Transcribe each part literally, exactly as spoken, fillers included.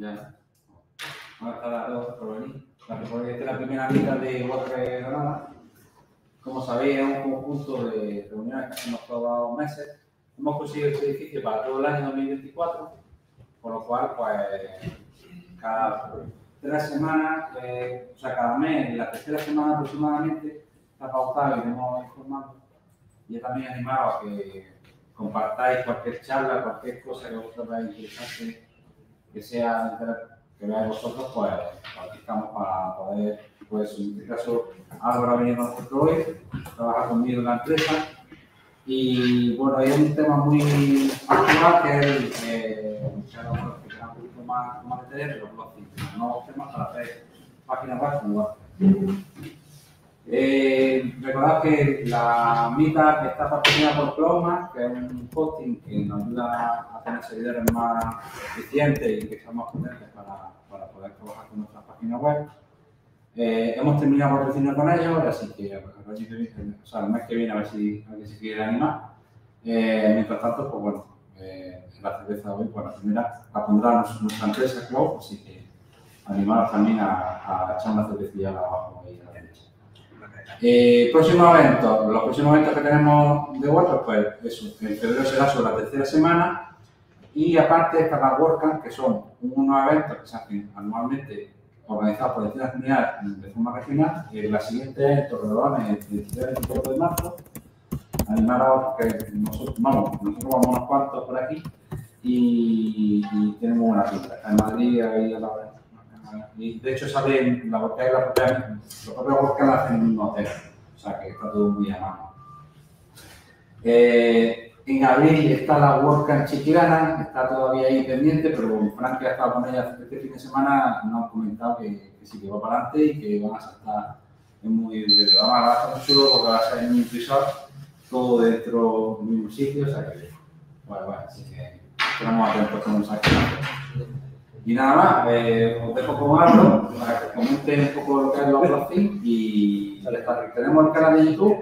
Ya, ya. Bueno, hasta las dos por venir. Porque esta es la primera mitad de WordPress Granada. Como sabéis, es un conjunto de reuniones que hemos probado meses. Hemos conseguido este edificio para todo el año dos mil veinticuatro, con lo cual, pues, cada tres semanas, eh, o sea, cada mes, la tercera semana aproximadamente, está pautado y iremos informando. Y yo también animado a que compartáis cualquier charla, cualquier cosa que vosotros veáis interesante, que sea que veáis vosotros, pues, aquí estamos para poder, pues, en este caso, Álvaro ha venido a nosotros hoy, trabaja conmigo en la empresa. Y bueno, hay un tema muy actual que es el eh, que será un poquito más, más detalle, pero los nuevos temas para hacer páginas web como WordPress. Eh, recordad que la mitad está patrocinada por Ploma, que es un hosting que nos ayuda a tener servidores más eficientes y que sean más potentes para, para poder trabajar con nuestras páginas web. Eh, hemos terminado por cocinar con ellos, así que o sea, el mes que viene a ver si a ver si quiere animar. Eh, mientras tanto, pues bueno, eh, la cerveza de hoy, pues la primera, la pondrá nuestra empresa, Club, así que animaros también a, a echar una cervecilla abajo ahí a la derecha. Eh, próximo evento, los próximos eventos que tenemos de WordPress, pues eso, en febrero será sobre la tercera semana y aparte está la WordCamp, que son unos eventos que se hacen anualmente organizados por distintas comunidades de forma regional. La siguiente es Torredón, el veintitrés y veinticuatro de marzo. Animaros, que nosotros vamos, nosotros vamos unos cuantos por aquí y, y tenemos una cita. En Madrid, ahí a la hora. Y de hecho, sale la boca y la propia, los propios bosques hacen en un hotel. O sea que está todo muy a mano. Eh, En abril está la WordCamp Chiquilana, está todavía ahí pendiente, pero Frank, que ha estado con ella este fin de semana, nos ha comentado que, que sí que va para adelante y que van a estar muy breve. Vamos a estar muy chulo porque va a ser en un resort, todo dentro del mismo sitio, o sea que, bueno, bueno, así que esperamos a tener puesto un saco. Y nada más, eh, os dejo con Álvaro para que comenten un poco lo que es la WordPress y tenemos el canal de YouTube.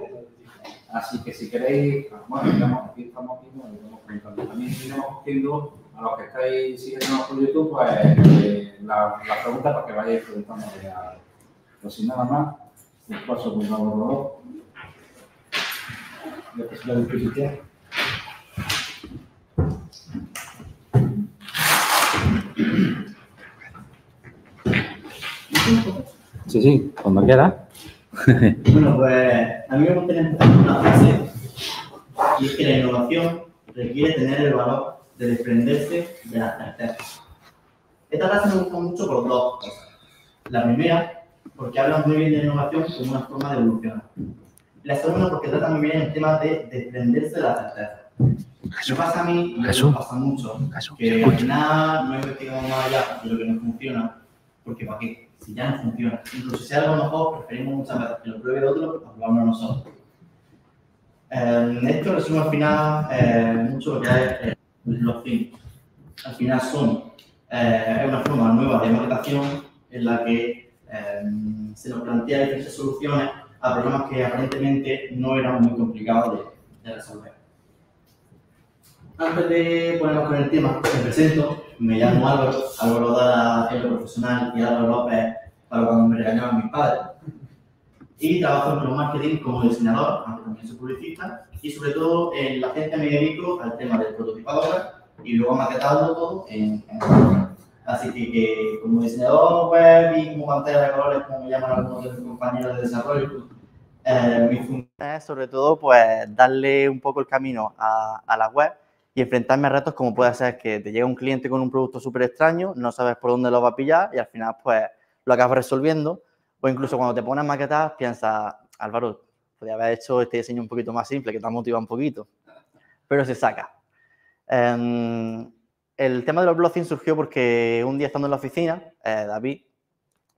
Así que si queréis, bueno, estamos aquí, estamos aquí, nos estamos comentando. También seguiremos cogiendo a los que estáis siguiéndonos por YouTube, pues eh, la, la pregunta para que vayáis preguntando. Pues sin nada más, os paso por favor, Roboto. Le paso la dificultad. Sí, sí, cuando quieras. Bueno, pues a mí me gustaría empezar con una frase, y es que la innovación requiere tener el valor de desprenderse de las certezas. Esta frase me gusta mucho por dos cosas. La primera, porque habla muy bien de innovación como una forma de evolucionar. La segunda, porque trata muy bien el tema de desprenderse de las certezas. Eso pasa a mí, y eso pasa mucho, que al final no investigamos más allá de lo que no funciona, porque ¿para qué? Si ya no funciona. Incluso si algo mejor, preferimos muchas veces que lo pruebe otro que lo probamos nosotros. Eh, esto resume al final eh, mucho lo que es eh, los themes. Al final son eh, una forma nueva de marcación en la que eh, se nos plantea diferentes soluciones a problemas que aparentemente no eran muy complicados de, de resolver. Antes de ponernos con el tema, me presento. Me llamo Álvaro, Álvaro da el profesional y Álvaro López para cuando me regañaban mis padres. Y trabajo en el marketing como diseñador, aunque también soy publicista, y sobre todo en la agencia me dedico al tema del prototipador y luego maquetado todo en, en así que, que como diseñador web y como pantalla de colores, como me llaman algunos de mis compañeros de desarrollo, eh, mi función es sobre todo pues darle un poco el camino a, a la web y enfrentarme a retos como puede ser que te llegue un cliente con un producto súper extraño, no sabes por dónde lo va a pillar y al final pues lo acabas resolviendo. O incluso cuando te pones a maquetar piensas, Álvaro, podría haber hecho este diseño un poquito más simple, que te ha motivado un poquito, pero se saca. Um, el tema de los blockchain surgió porque un día estando en la oficina, eh, David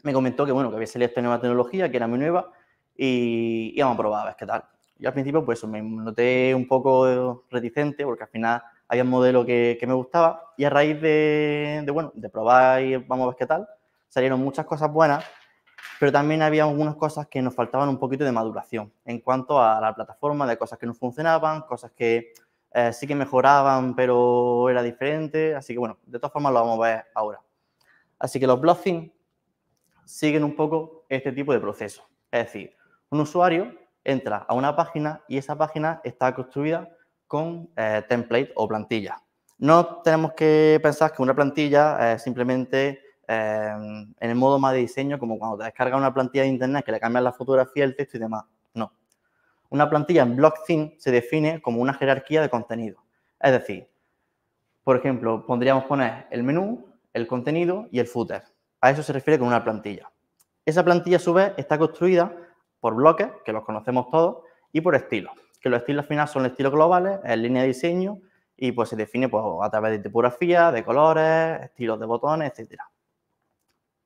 me comentó que bueno, que había salido esta nueva tecnología, que era muy nueva y íbamos a probar a ver qué tal. Yo al principio pues me noté un poco reticente porque al final había un modelo que, que me gustaba y a raíz de, de, bueno, de probar y vamos a ver qué tal, salieron muchas cosas buenas, pero también había algunas cosas que nos faltaban un poquito de maduración en cuanto a la plataforma, de cosas que no funcionaban, cosas que eh, sí que mejoraban, pero era diferente. Así que, bueno, de todas formas lo vamos a ver ahora. Así que los block themes siguen un poco este tipo de proceso. Es decir, un usuario entra a una página y esa página está construida con eh, template o plantilla. No tenemos que pensar que una plantilla es eh, simplemente eh, en el modo más de diseño, como cuando te descargas una plantilla de internet que le cambias la fotografía, el texto y demás. No. Una plantilla en BlockTheme se define como una jerarquía de contenido. Es decir, por ejemplo, podríamos poner el menú, el contenido y el footer. A eso se refiere con una plantilla. Esa plantilla, a su vez, está construida por bloques, que los conocemos todos, y por estilos, que los estilos al final son estilos globales, en línea de diseño, y pues se define pues, a través de tipografía, de colores, estilos de botones, etcétera.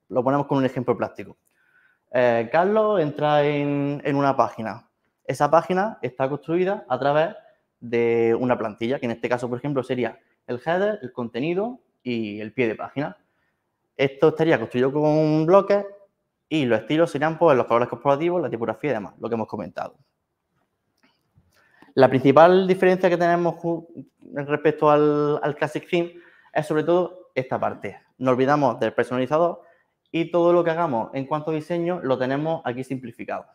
Lo ponemos con un ejemplo práctico. Eh, Carlos entra en, en una página. Esa página está construida a través de una plantilla, que en este caso, por ejemplo, sería el header, el contenido y el pie de página. Esto estaría construido con un bloque y los estilos serían pues, los colores corporativos, la tipografía y demás, lo que hemos comentado. La principal diferencia que tenemos respecto al, al Classic Theme es sobre todo esta parte. No olvidamos del personalizador y todo lo que hagamos en cuanto a diseño lo tenemos aquí simplificado.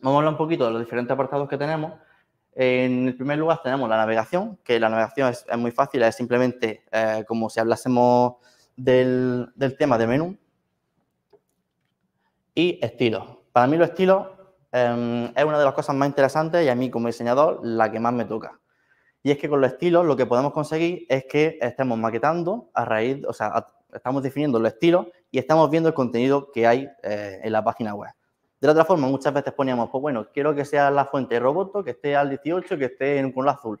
Vamos a hablar un poquito de los diferentes apartados que tenemos. En el primer lugar tenemos la navegación, que la navegación es, es muy fácil, es simplemente eh, como si hablásemos del, del tema de menú. Y estilos. Para mí los estilos eh, es una de las cosas más interesantes y a mí como diseñador la que más me toca. Y es que con los estilos lo que podemos conseguir es que estemos maquetando a raíz, o sea, a, estamos definiendo los estilos y estamos viendo el contenido que hay eh, en la página web. De la otra forma, muchas veces poníamos, pues bueno, quiero que sea la fuente de Roboto, que esté al dieciocho, que esté en un color azul.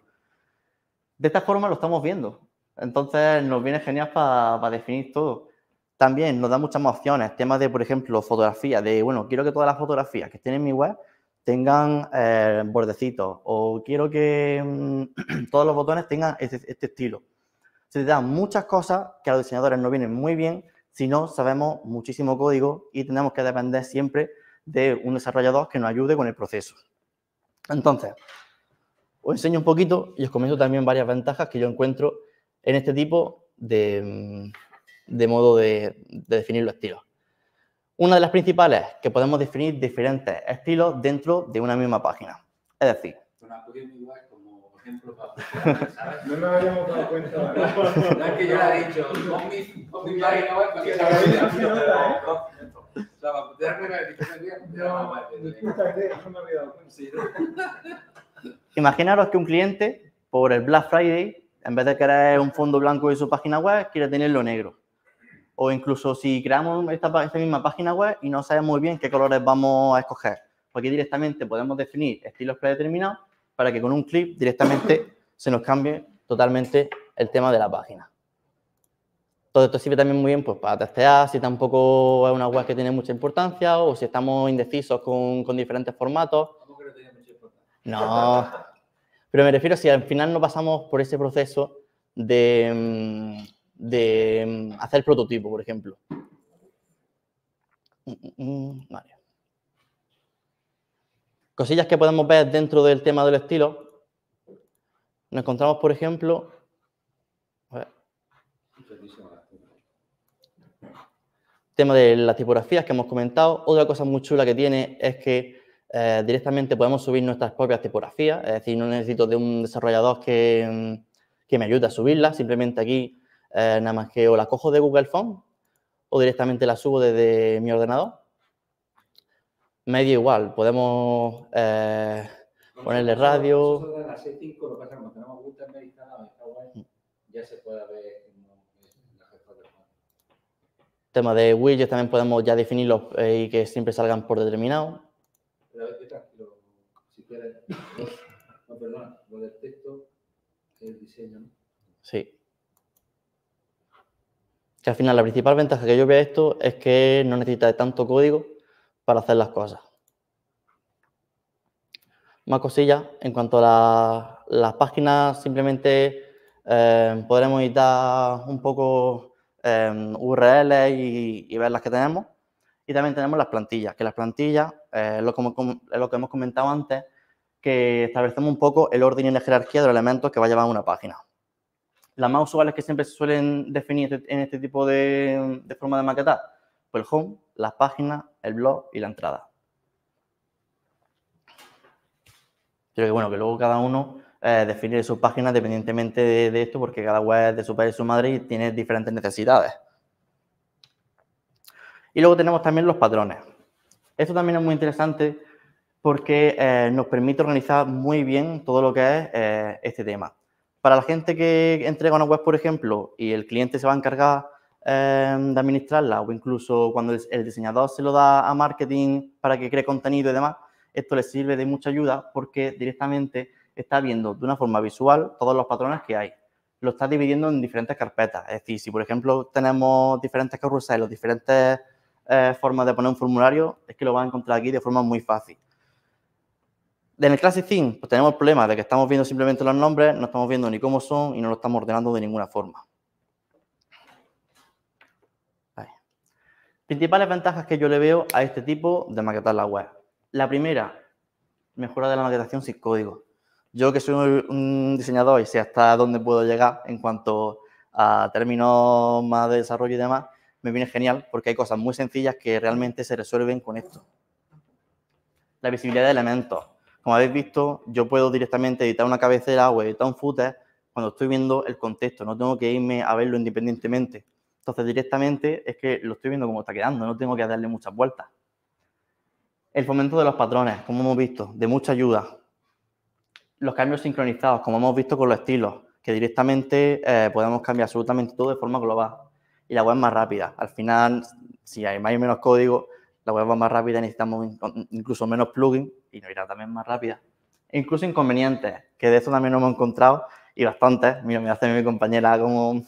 De esta forma lo estamos viendo. Entonces, nos viene genial para pa definir todo. También nos da muchas más opciones. Temas de, por ejemplo, fotografía. De, bueno, quiero que todas las fotografías que estén en mi web tengan eh, bordecitos. O quiero que mmm, todos los botones tengan este, este estilo. Se te dan muchas cosas que a los diseñadores nos vienen muy bien si no sabemos muchísimo código y tenemos que depender siempre de un desarrollador que nos ayude con el proceso. Entonces, os enseño un poquito y os comento también varias ventajas que yo encuentro en este tipo de, de modo de, de definir los estilos. Una de las principales es que podemos definir diferentes estilos dentro de una misma página. Es decir... Una curiosidad como ejemplo para... ¿sabes? No nos habíamos dado cuenta. No es que yo le he dicho, con mi, con mi página web, porque se la imaginaros que un cliente por el Black Friday, en vez de crear un fondo blanco de su página web, quiere tenerlo negro. O incluso si creamos esta, esta misma página web y no sabemos muy bien qué colores vamos a escoger, porque directamente podemos definir estilos predeterminados para que con un clic directamente se nos cambie totalmente el tema de la página. Todo esto sirve también muy bien pues, para testear si tampoco es una web que tiene mucha importancia o si estamos indecisos con, con diferentes formatos. Que no tenía mucha importancia. No, pero me refiero si al final no pasamos por ese proceso de, de hacer el prototipo, por ejemplo. Vale. Cosillas que podemos ver dentro del tema del estilo. Nos encontramos, por ejemplo... A ver. Tema de las tipografías que hemos comentado. Otra cosa muy chula que tiene es que eh, directamente podemos subir nuestras propias tipografías, es decir, no necesito de un desarrollador que, que me ayude a subirlas, simplemente aquí eh, nada más que o la cojo de Google Fonts o directamente la subo desde mi ordenador. Medio igual, podemos eh, ponerle radio. Eso de la C cinco lo pasa como tenemos Gutenberg instalado en esta web, ya se puede ver. Tema de widgets también podemos ya definirlos eh, y que siempre salgan por determinado. Pero a ver, si quieres. No, perdón, lo del texto es el diseño, ¿no? Sí. Que al final la principal ventaja que yo veo esto es que no necesita de tanto código para hacer las cosas. Más cosillas. En cuanto a la, las páginas, simplemente eh, podremos editar un poco. Um, U R L y, y ver las que tenemos. Y también tenemos las plantillas, que las plantillas eh, lo, como, como, lo que hemos comentado antes, que establecemos un poco el orden y la jerarquía de los elementos que va a llevar una página. las más usuales que siempre se suelen definir en este tipo de, de forma de maquetar, pues el home, las páginas, el blog y la entrada. Creo que bueno, que luego cada uno eh, define sus páginas dependientemente de, de esto, porque cada web es de su país, su madre, y tiene diferentes necesidades. Y luego tenemos también los patrones. Esto también es muy interesante porque eh, nos permite organizar muy bien todo lo que es eh, este tema. Para la gente que entrega una web, por ejemplo, y el cliente se va a encargar eh, de administrarla, o incluso cuando el diseñador se lo da a marketing para que cree contenido y demás, esto les sirve de mucha ayuda porque directamente está viendo de una forma visual todos los patrones que hay. Lo está dividiendo en diferentes carpetas. Es decir, si por ejemplo tenemos diferentes carruseles, diferentes eh, formas de poner un formulario, es que lo van a encontrar aquí de forma muy fácil. En el Classic Theme, pues tenemos el problema de que estamos viendo simplemente los nombres, no estamos viendo ni cómo son y no lo estamos ordenando de ninguna forma. Ahí. Principales ventajas que yo le veo a este tipo de maquetar la web. La primera, mejora de la maquetación sin código. Yo que soy un diseñador y sé hasta dónde puedo llegar en cuanto a términos más de desarrollo y demás, me viene genial porque hay cosas muy sencillas que realmente se resuelven con esto. La visibilidad de elementos. Como habéis visto, yo puedo directamente editar una cabecera o editar un footer cuando estoy viendo el contexto. No tengo que irme a verlo independientemente. Entonces, directamente es que lo estoy viendo como está quedando. No tengo que darle muchas vueltas. El fomento de los patrones, como hemos visto, de mucha ayuda. Los cambios sincronizados, como hemos visto con los estilos, que directamente eh, podemos cambiar absolutamente todo de forma global. Y la web más rápida. Al final, si hay más y menos código, la web va más rápida, necesitamos incluso menos plugins y nos irá también más rápida. E incluso inconvenientes, que de eso también nos hemos encontrado y bastantes. Mira, me hace mi compañera como,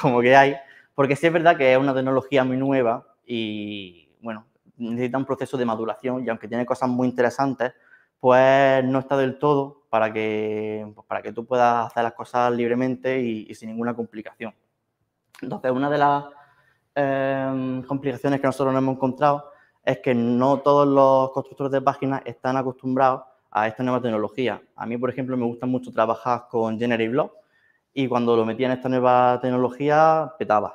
como que hay. Porque sí es verdad que es una tecnología muy nueva y, bueno, necesita un proceso de maduración y aunque tiene cosas muy interesantes, pues no está del todo para que, pues para que tú puedas hacer las cosas libremente y, y sin ninguna complicación. Entonces, una de las Eh, complicaciones que nosotros nos hemos encontrado es que no todos los constructores de páginas están acostumbrados a esta nueva tecnología. A mí, por ejemplo, me gusta mucho trabajar con GenerateBlocks y cuando lo metía en esta nueva tecnología, petaba.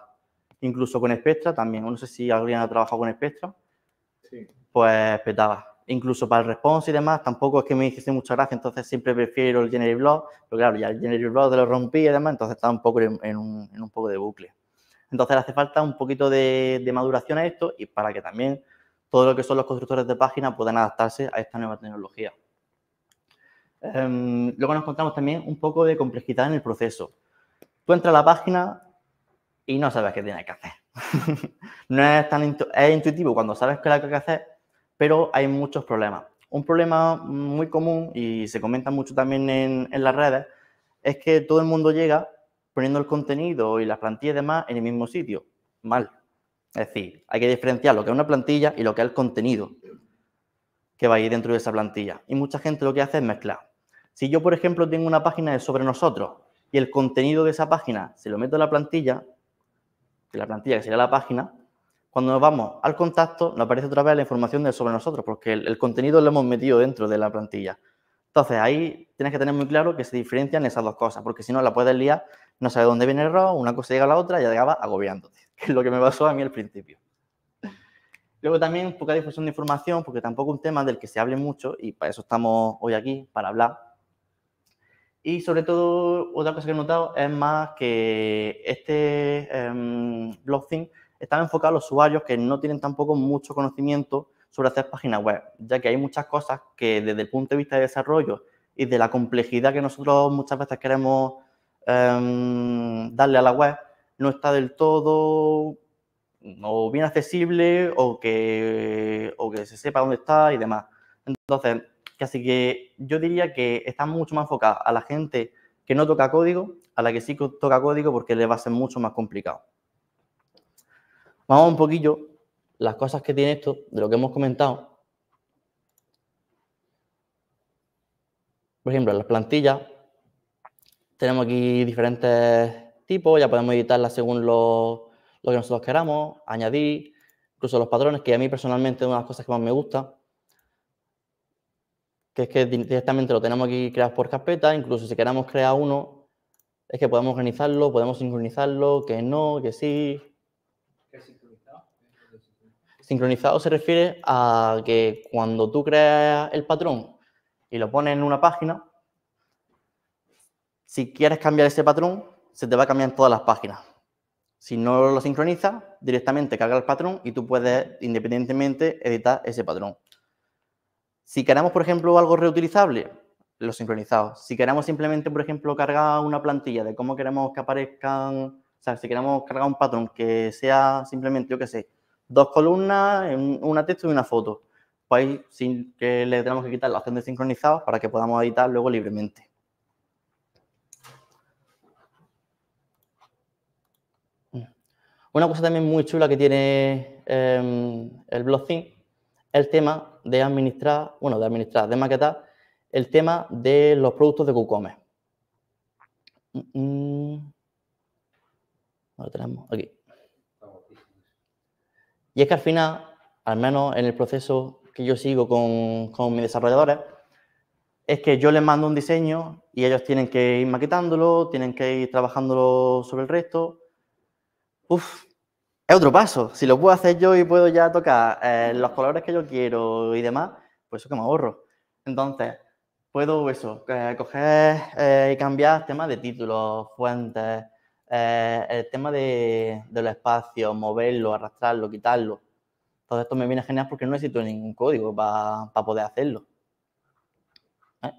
Incluso con Spectra también. No sé si alguien ha trabajado con Spectra. Sí. Pues petaba. Incluso para el response y demás, tampoco es que me hiciese mucha gracia, entonces siempre prefiero el GenerateBlocks. Pero claro, ya el GenerateBlocks te lo rompí y demás, entonces estaba un poco en, en, un, en un poco de bucle. Entonces, hace falta un poquito de, de maduración a esto y para que también todo lo que son los constructores de páginas puedan adaptarse a esta nueva tecnología. Eh, luego nos encontramos también un poco de complejidad en el proceso. Tú entras a la página y no sabes qué tienes que hacer. No es tan intu- es intuitivo cuando sabes qué es lo que hay que hacer, pero hay muchos problemas. Un problema muy común y se comenta mucho también en, en las redes es que todo el mundo llega poniendo el contenido y las plantillas y demás en el mismo sitio. Mal. Es decir, hay que diferenciar lo que es una plantilla y lo que es el contenido que va a ir dentro de esa plantilla. Y mucha gente lo que hace es mezclar. Si yo, por ejemplo, tengo una página de sobre nosotros y el contenido de esa página se lo meto a la plantilla, que la plantilla que sería la página, cuando nos vamos al contacto nos aparece otra vez la información de sobre nosotros porque el, el contenido lo hemos metido dentro de la plantilla. Entonces, ahí tienes que tener muy claro que se diferencian esas dos cosas, porque si no, la puedes liar, no sabes dónde viene el error, una cosa llega a la otra y acaba agobiándote, que es lo que me pasó a mí al principio. Luego también poca difusión de información, porque tampoco es un tema del que se hable mucho y para eso estamos hoy aquí, para hablar. Y sobre todo, otra cosa que he notado es más que este eh, BlockTheme está enfocado a los usuarios que no tienen tampoco mucho conocimiento sobre hacer páginas web, ya que hay muchas cosas que desde el punto de vista de desarrollo y de la complejidad que nosotros muchas veces queremos eh, darle a la web, no está del todo o bien accesible o que, o que se sepa dónde está y demás. Entonces, casi que yo diría que está mucho más enfocada a la gente que no toca código, a la que sí toca código porque le va a ser mucho más complicado. Vamos un poquillo las cosas que tiene esto, de lo que hemos comentado. Por ejemplo, en las plantillas tenemos aquí diferentes tipos, ya podemos editarlas según lo, lo que nosotros queramos, añadir, incluso los patrones, que a mí personalmente es una de las cosas que más me gusta, que es que directamente lo tenemos aquí creado por carpeta, incluso si queramos crear uno, es que podemos organizarlo, podemos sincronizarlo, que no, que sí. ¿Qué es sincronizado? Sincronizado se refiere a que cuando tú creas el patrón y lo pones en una página, si quieres cambiar ese patrón, se te va a cambiar en todas las páginas. Si no lo sincronizas, directamente carga el patrón y tú puedes independientemente editar ese patrón. Si queremos, por ejemplo, algo reutilizable, lo sincronizamos. Si queremos simplemente, por ejemplo, cargar una plantilla de cómo queremos que aparezcan, o sea, si queremos cargar un patrón que sea simplemente, yo qué sé, dos columnas, una texto y una foto, pues ahí sin que le tenemos que quitar la opción de sincronizado para que podamos editar luego libremente. Una cosa también muy chula que tiene eh, el BlockTheme es el tema de administrar, bueno, de administrar, de maquetar, el tema de los productos de WooCommerce. Ahora tenemos aquí. Y es que al final, al menos en el proceso que yo sigo con, con mis desarrolladores, es que yo les mando un diseño y ellos tienen que ir maquetándolo, tienen que ir trabajándolo sobre el resto. Uf, es otro paso. Si lo puedo hacer yo y puedo ya tocar eh, los colores que yo quiero y demás, pues eso que me ahorro. Entonces, puedo eso, eh, coger eh, y cambiar temas de títulos, fuentes, eh, el tema de, de los espacios, moverlo, arrastrarlo, quitarlo. Todo esto me viene genial porque no necesito ningún código para pa poder hacerlo. ¿Eh?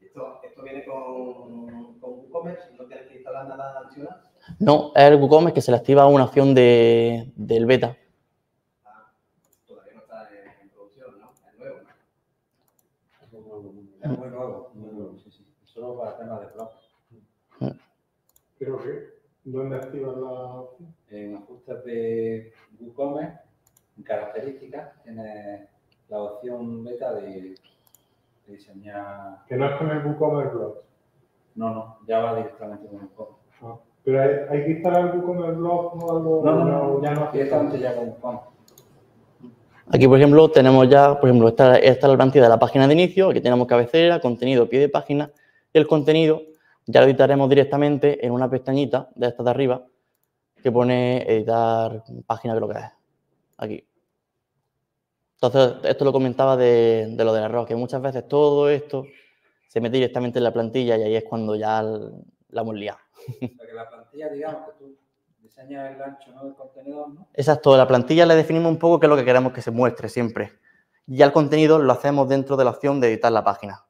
Esto, esto viene con, con WooCommerce, no tienes que instalar nada adicional. No, es el WooCommerce que se le activa una opción de, del beta. Ah, todavía no está en producción, ¿no? Es nuevo, ¿no? Es muy nuevo, muy nuevo, sí, sí. Solo para temas de blog. Creo que, ¿dónde activas la opción? En ajustes de WooCommerce, en características, tienes la opción beta de... diseñar... ¿Que no es con el WooCommerce Blocks? No, no, ya va directamente con el WooCommerce. Ah, ¿pero hay, hay que instalar el WooCommerce Blocks o algo? No, no, no, ya no, directamente ya con WooCommerce. Aquí, por ejemplo, tenemos ya, por ejemplo, esta, esta es la plantilla de la página de inicio, aquí tenemos cabecera, contenido, pie de página, y el contenido ya lo editaremos directamente en una pestañita de esta de arriba que pone editar página, creo que es, aquí. Entonces, esto lo comentaba de, de lo del error, que muchas veces todo esto se mete directamente en la plantilla y ahí es cuando ya la hemos liado. Porque la plantilla, digamos, que tú diseñas el gancho, ¿no?, del contenido, ¿no? Exacto, la plantilla le definimos un poco qué es lo que queremos que se muestre siempre. Y ya el contenido lo hacemos dentro de la opción de editar la página.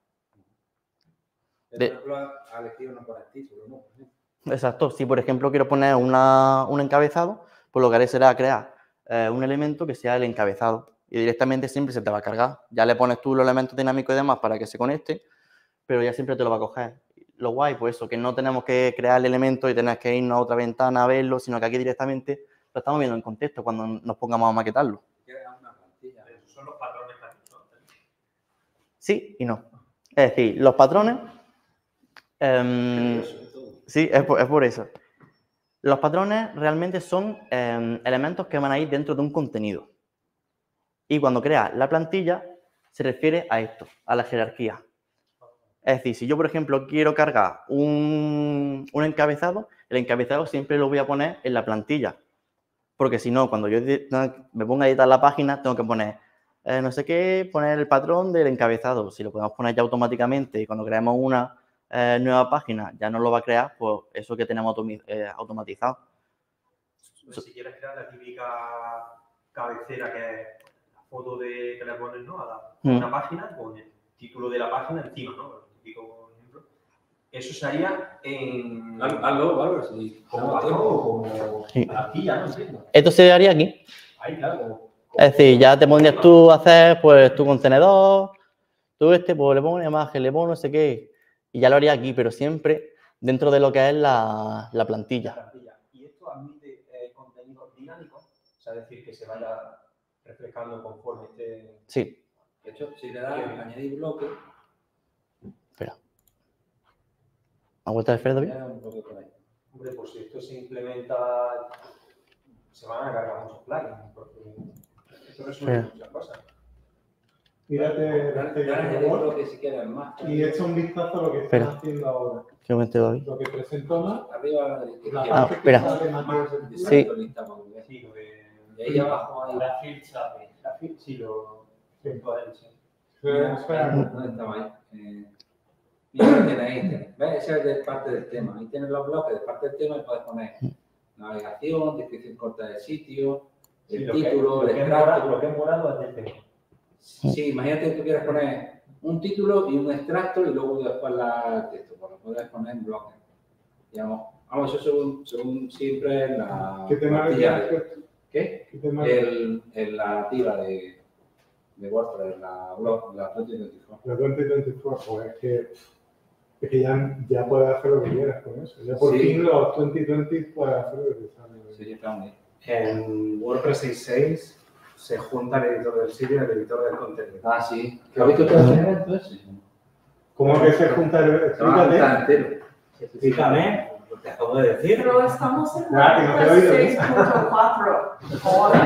Por ejemplo, ha elegido no poner título, ¿no? Exacto, si por ejemplo quiero poner una, un encabezado, pues lo que haré será crear eh, un elemento que sea el encabezado. Y directamente siempre se te va a cargar. Ya le pones tú los elementos dinámicos y demás para que se conecte, pero ya siempre te lo va a coger. Lo guay, pues eso, que no tenemos que crear el elemento y tener que irnos a otra ventana a verlo, sino que aquí directamente lo estamos viendo en contexto cuando nos pongamos a maquetarlo. ¿Son los patrones para nosotros? Sí y no. Es decir, los patrones... Eh, sí, es por, es por eso. Los patrones realmente son eh, elementos que van a ir dentro de un contenido. Y cuando creas la plantilla, se refiere a esto, a la jerarquía. Es decir, si yo, por ejemplo, quiero cargar un, un encabezado, el encabezado siempre lo voy a poner en la plantilla. Porque si no, cuando yo me ponga a editar la página, tengo que poner eh, no sé qué, poner el patrón del encabezado. Si lo podemos poner ya automáticamente y cuando creemos una eh, nueva página ya no lo va a crear, pues eso que tenemos eh, automatizado. Si quieres crear la típica cabecera que es... foto de, que le pones, ¿no?, a la, mm. una página con el título de la página encima, ¿no? El típico ejemplo. Eso sería en... Algo, algo así. Como patrón o como plantilla, ¿no? Sí. Esto se haría aquí. Ahí, claro. Como, como, es decir, ya te pondrías tú a hacer, pues, tu contenedor, tú este, pues, le pongo una imagen, le pongo no sé qué, y ya lo haría aquí, pero siempre dentro de lo que es la, la plantilla. La plantilla. Y esto admite eh, contenidos dinámicos, o sea, decir, que se vaya... refrescando conforme esté... Sí. De hecho, si le das a añadir bloque... Espera. ¿A vuelta de Fred, David? Un bloque por ahí. Hombre, por si esto se implementa... se van a cargar muchos plugins. Esto resuelve muchas cosas. Mírate delante de robot y echa un vistazo a lo que está espera. Haciendo ahora. ¿Qué momento doy? Lo que presentó más. Arriba a la izquierda. Ah, espera. Sí. Y ahí abajo hay la ficha. La ficha y lo... Espera, ¿dónde estaba ahí? Mira, que ahí. ¿Ves? Esa es parte del tema. Ahí tienes los bloques de parte del tema y puedes poner navegación, descripción corta del sitio, el título, el extracto. Lo que es morado es del tema. Sí, imagínate que tú quieras poner un título y un extracto y luego después la texto. Bueno, puedes poner en bloque. Digamos, vamos, eso según, según siempre la... ¿Qué tema de, ¿Qué? ¿Qué tema el, el, la tira de, de WordPress, la blog, la veinte veinticuatro. La veinte veinticuatro, pues es que, es que ya, ya puedes hacer lo que quieras con eso. Ya por sí. fin los veinte veinte puedes hacer lo que quieras. Sí, está muy bien. En WordPress seis punto seis... se junta el editor del sitio y el editor del contenido. Ah, sí. ¿Lo habéis visto todo entonces? ¿Cómo que se junta el editor? Explícame. Te acabo de decir. Pero estamos en seis punto cuatro.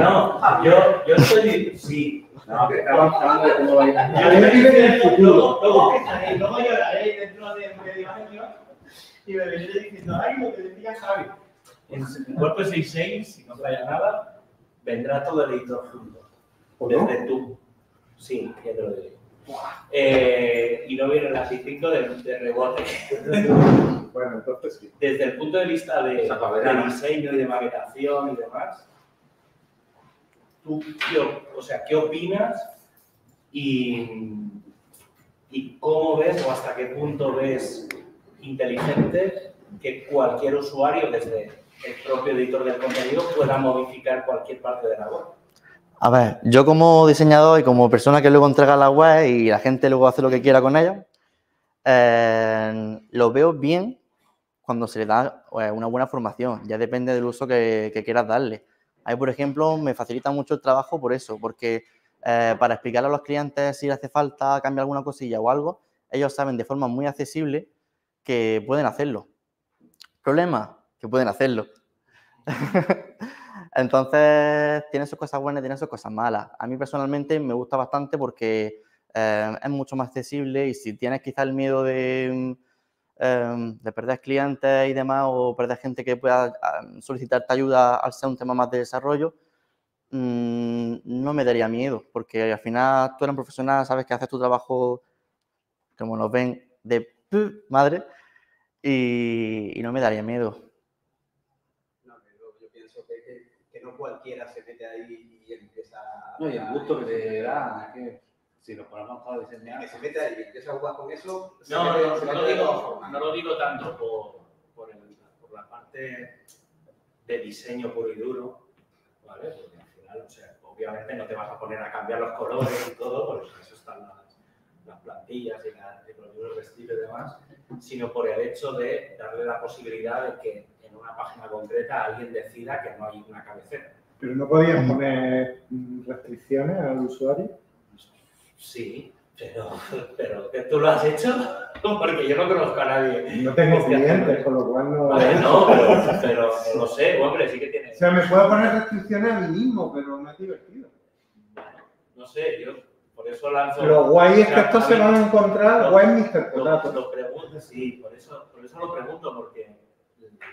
No, yo, yo estoy... Sí. No, pero estamos hablando de cómo va a ir. Luego lloraré dentro de medio año y me veniré diciendo, ay, lo que decía Javi. En WordPress seis punto seis, si no falla nada, vendrá todo el editor junto. ¿O desde no? tú. Sí, ya te lo diré. Eh, y no viene el asistico del de rebote. Bueno, entonces sí. Desde el punto de vista de, o sea, de diseño y de maquetación y demás, ¿tú qué, o sea, qué opinas y, y cómo ves o hasta qué punto ves inteligente que cualquier usuario desde... el propio editor del contenido pueda modificar cualquier parte de la web? A ver, yo como diseñador y como persona que luego entrega la web y la gente luego hace lo que quiera con ella, eh, lo veo bien cuando se le da una buena formación. Ya depende del uso que, que quieras darle. Ahí, por ejemplo, me facilita mucho el trabajo por eso, porque eh, para explicarle a los clientes si le hace falta cambiar alguna cosilla o algo, ellos saben de forma muy accesible que pueden hacerlo. ¿Problema? Que pueden hacerlo. Entonces, tiene sus cosas buenas, tiene sus cosas malas. A mí, personalmente, me gusta bastante porque eh, es mucho más accesible y si tienes quizá el miedo de, eh, de perder clientes y demás o perder gente que pueda eh, solicitarte ayuda al ser un tema más de desarrollo, mmm, no me daría miedo porque al final tú eres un profesional, sabes que haces tu trabajo, como nos ven, de madre y, y no me daría miedo. No cualquiera se mete ahí y empieza... No, y el gusto que te da, que si lo ponemos para diseñar... Que se mete ahí y empieza a jugar con eso... No, no, mete, no, no, lo digo, no lo digo tanto por, por, el, por la parte de diseño puro y duro, ¿vale? Porque al final, o sea, obviamente no te vas a poner a cambiar los colores y todo, por eso están las, las plantillas y la, los libros de estilo y demás, sino por el hecho de darle la posibilidad de que en una página concreta alguien decida que no hay una cabecera. ¿Pero no podían poner restricciones al usuario? Sí, pero, pero ¿tú lo has hecho? Porque yo no conozco a nadie. No tengo clientes, con lo cual no... Vale, no, pero, pero no sé, hombre, sí que tiene... O sea, me puedo poner restricciones a mí mismo, pero no es divertido. Bueno, no sé, yo por eso lanzo... Pero guay es que esto se van a encontrar, guay mister Potato. Lo pregunto, sí, por eso, por eso lo pregunto, porque...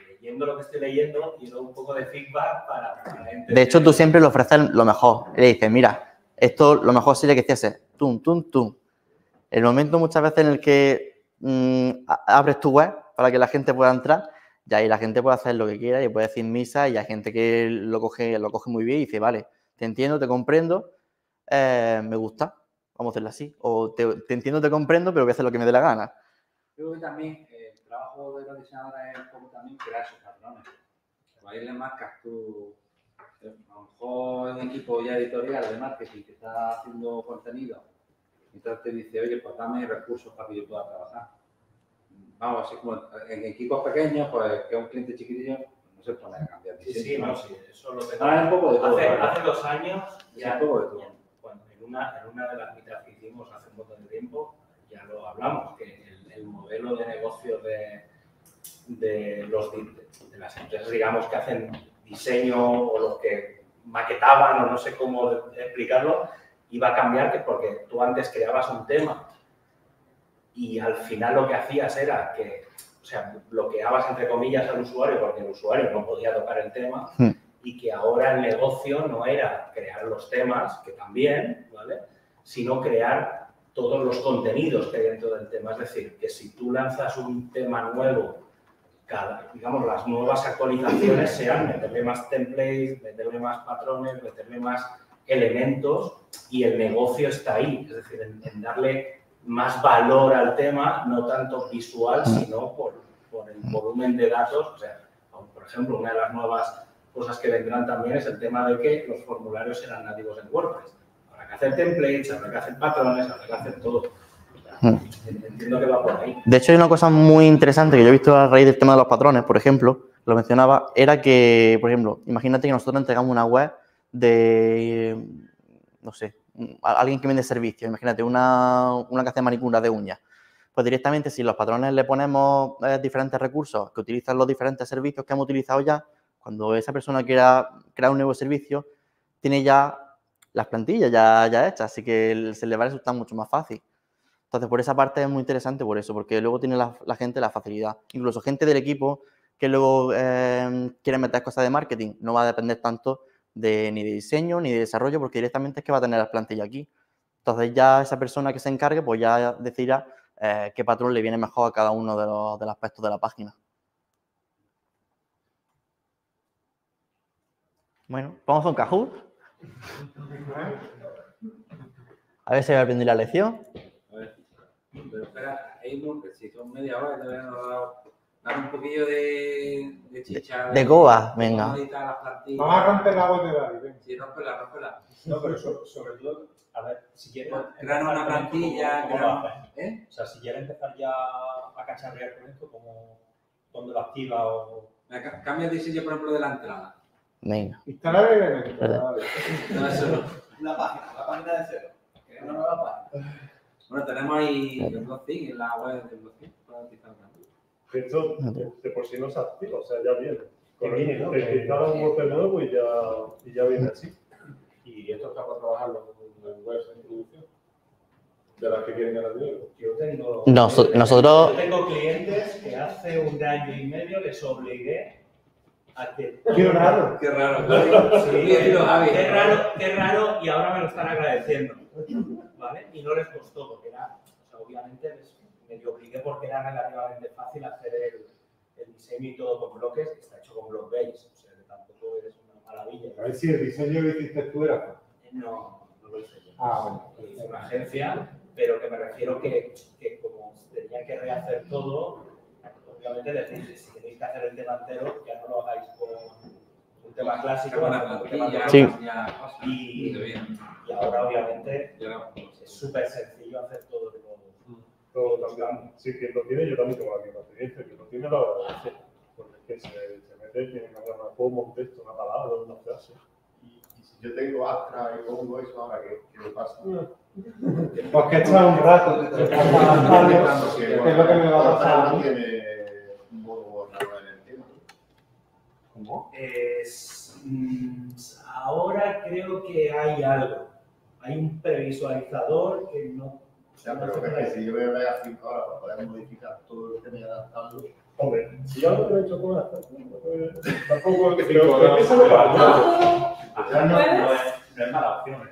leyendo lo que estoy leyendo y luego un poco de feedback para... para entender. De hecho, tú siempre le ofreces lo mejor. Le dices, mira, esto lo mejor sería que hicieses tum, tum, tum. El momento muchas veces en el que mmm, abres tu web para que la gente pueda entrar, y ahí la gente puede hacer lo que quiera y puede decir misa y hay gente que lo coge, lo coge muy bien y dice, vale, te entiendo, te comprendo, eh, me gusta, vamos a hacerlo así. O te, te entiendo, te comprendo, pero voy a hacer lo que me dé la gana. Yo creo que también... trabajo de los diseñadores es un poco también crear esos patrones. Ahí le marcas tú, a lo mejor un equipo ya editorial de marketing que está haciendo contenido, entonces te dice, oye, pues dame recursos para que yo pueda trabajar. Vamos, así como en equipos pequeños, pues que un cliente chiquitillo no se pone a cambiar. Sí, sí, no, sí, eso lo que ah, es un poco de todo. Hace, hace dos años, ya, un poco de todo. Bueno, en, una, en una de las mitas que hicimos hace un montón de tiempo, ya lo hablamos, que el, el modelo de negocio de, de, los, de las empresas, digamos, que hacen diseño o los que maquetaban o no sé cómo explicarlo, y va a cambiar que porque tú antes creabas un tema y al final lo que hacías era que, o sea, bloqueabas entre comillas al usuario porque el usuario no podía tocar el tema, sí. Y que ahora el negocio no era crear los temas, que también, ¿vale? Sino crear todos los contenidos que hay dentro del tema. Es decir, que si tú lanzas un tema nuevo, cada, digamos, las nuevas actualizaciones sean meterle más templates, meterle más patrones, meterle más elementos, y el negocio está ahí. Es decir, en, en darle más valor al tema, no tanto visual, sino por, por el volumen de datos. O sea, por ejemplo, una de las nuevas cosas que vendrán también es el tema de que los formularios serán nativos en WordPress. Habrá que hacer templates, habrá que hacer patrones, habrá que hacer todo. O sea, entiendo que va por ahí. De hecho, hay una cosa muy interesante que yo he visto a raíz del tema de los patrones, por ejemplo, lo mencionaba, era que, por ejemplo, imagínate que nosotros entregamos una web de, no sé, alguien que vende servicios, imagínate, una, una que hace manicura de uñas. Pues directamente, si los patrones le ponemos eh, diferentes recursos que utilizan los diferentes servicios que hemos utilizado ya, cuando esa persona quiera crear un nuevo servicio, tiene ya las plantillas ya, ya hechas, así que se le va a resultar mucho más fácil. Entonces, por esa parte es muy interesante por eso, porque luego tiene la, la gente la facilidad. Incluso gente del equipo que luego eh, quiere meter cosas de marketing, no va a depender tanto de, ni de diseño ni de desarrollo, porque directamente es que va a tener las plantillas aquí. Entonces, ya esa persona que se encargue, pues ya decidirá eh, qué patrón le viene mejor a cada uno de los, de los aspectos de la página. Bueno, vamos a un Kahoot. A ver si voy a aprender la lección. A ver, pero espera, Eymur, que si son media hora, todavía nos ha dado un poquillo de, de chicha. De coba, venga. Vamos a romper la voz de David. Sí, rompela, rompela. No, pero sobre, sobre todo, a ver, si quieres... Crear una plantilla... ¿Cómo lo haces? ¿Eh? O sea, si quieres empezar ya a cacharrear con esto, como cuando lo activas o... Cambia el diseño, por ejemplo, de la entrada. Venga. Instalar el elemento. No, eso no. La página, la página de cero. Que no me va a pagar. Bueno, tenemos ahí el BlockTheme en la web del BlockTheme. Esto, de por sí no se activa, o sea, ya viene. Con el ¿no? Te instalan un bloque nuevo y ya, y ya viene así. Y esto está para trabajarlo en webs de introducción. De las que quieren ganar dinero. Yo tengo. Nosotros. Nosotros... Yo tengo clientes que hace un año y medio les obligué. Qué raro, qué raro, sí, qué, qué raro, qué raro, y ahora me lo están agradeciendo, ¿vale? Y no les costó, porque era, o sea, obviamente me obligué porque era relativamente fácil hacer el, el diseño y todo con bloques, está hecho con block base, o sea, que tampoco eres una maravilla. A ver si el diseño lo hiciste tú, ¿era? No, no lo hice yo. Ah, bueno. Hice una agencia, pero que me refiero que, que como tenía que rehacer todo, obviamente decir, si tenéis que hacer el tema entero, ya no lo hagáis con un tema clásico, con un tema de sí. y, y ahora obviamente es súper sencillo hacer todo de nuevo. Todo también. Sí, quien lo tiene, yo también tengo la misma experiencia, quien lo tiene lo agradece. Porque es que se, se mete, tiene que hablar una coma, un texto, una palabra, una frase. Y, y si yo tengo Astra y pongo eso ahora, ¿qué, qué me pasa? No. Pues que echas un rato, te estás pasando, que es lo que me va a pasar. ¿Cómo? Es, ahora creo que hay algo. Hay un previsualizador que no... Ya, no pero que, que si yo voy a ver a cinco horas para poder modificar todo lo que me ha adaptado... Hombre, si yo no lo he hecho con hasta... Tampoco es que cinco horas... Eso no es mala opción, ¿eh?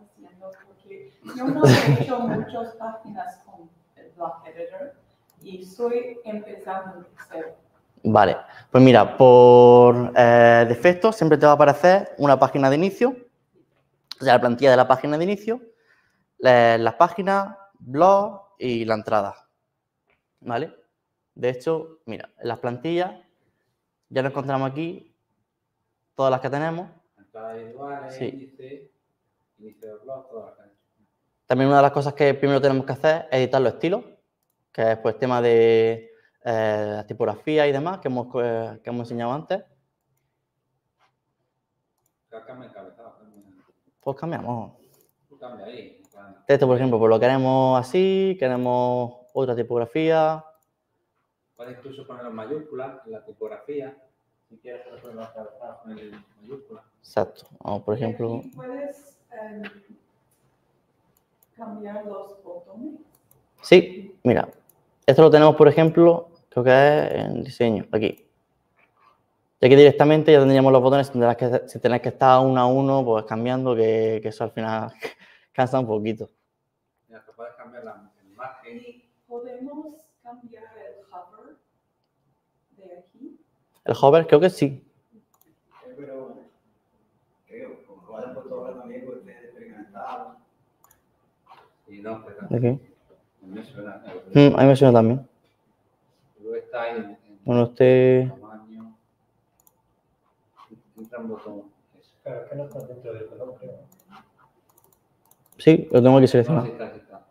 haciendo? Porque yo no he hecho muchas páginas con el Block Editor y estoy empezando de cero. Vale, pues mira, por eh, defecto siempre te va a aparecer una página de inicio, o sea, la plantilla de la página de inicio, la, las páginas, blog y la entrada. ¿Vale? De hecho, mira, las plantillas, ya lo encontramos aquí, todas las que tenemos. Entradas individuales, sí. Índice, índice de blog, todas las que tenemos. También una de las cosas que primero tenemos que hacer es editar los estilos, que es pues tema de eh, tipografía y demás que hemos, eh, que hemos enseñado antes. Pues cambiamos. Esto, por ejemplo, pues lo queremos así, queremos otra tipografía. Puedes incluso poner las mayúsculas en la tipografía. Si quieres, puedes poner las mayúsculas. Exacto. O, por ejemplo... ¿Puedes eh, cambiar los botones? Sí, mira. Esto lo tenemos, por ejemplo, creo que es en diseño, aquí. Y aquí directamente ya tendríamos los botones sin tener que, sin tener que estar uno a uno pues cambiando, que, que eso al final cansa un poquito. Mira, te puedes cambiar la imagen. ¿Y podemos cambiar el hover de aquí? El hover creo que sí. Pero creo, como lo hayan puesto ahora también, porque es experimentado. Y no, pues también. A mí me suena. A mí me suena también. Luego está en... Bueno, este... Entra un botón. Claro, es que no está dentro del botón, creo. Sí, lo tengo que seleccionar. No, sí está, sí está.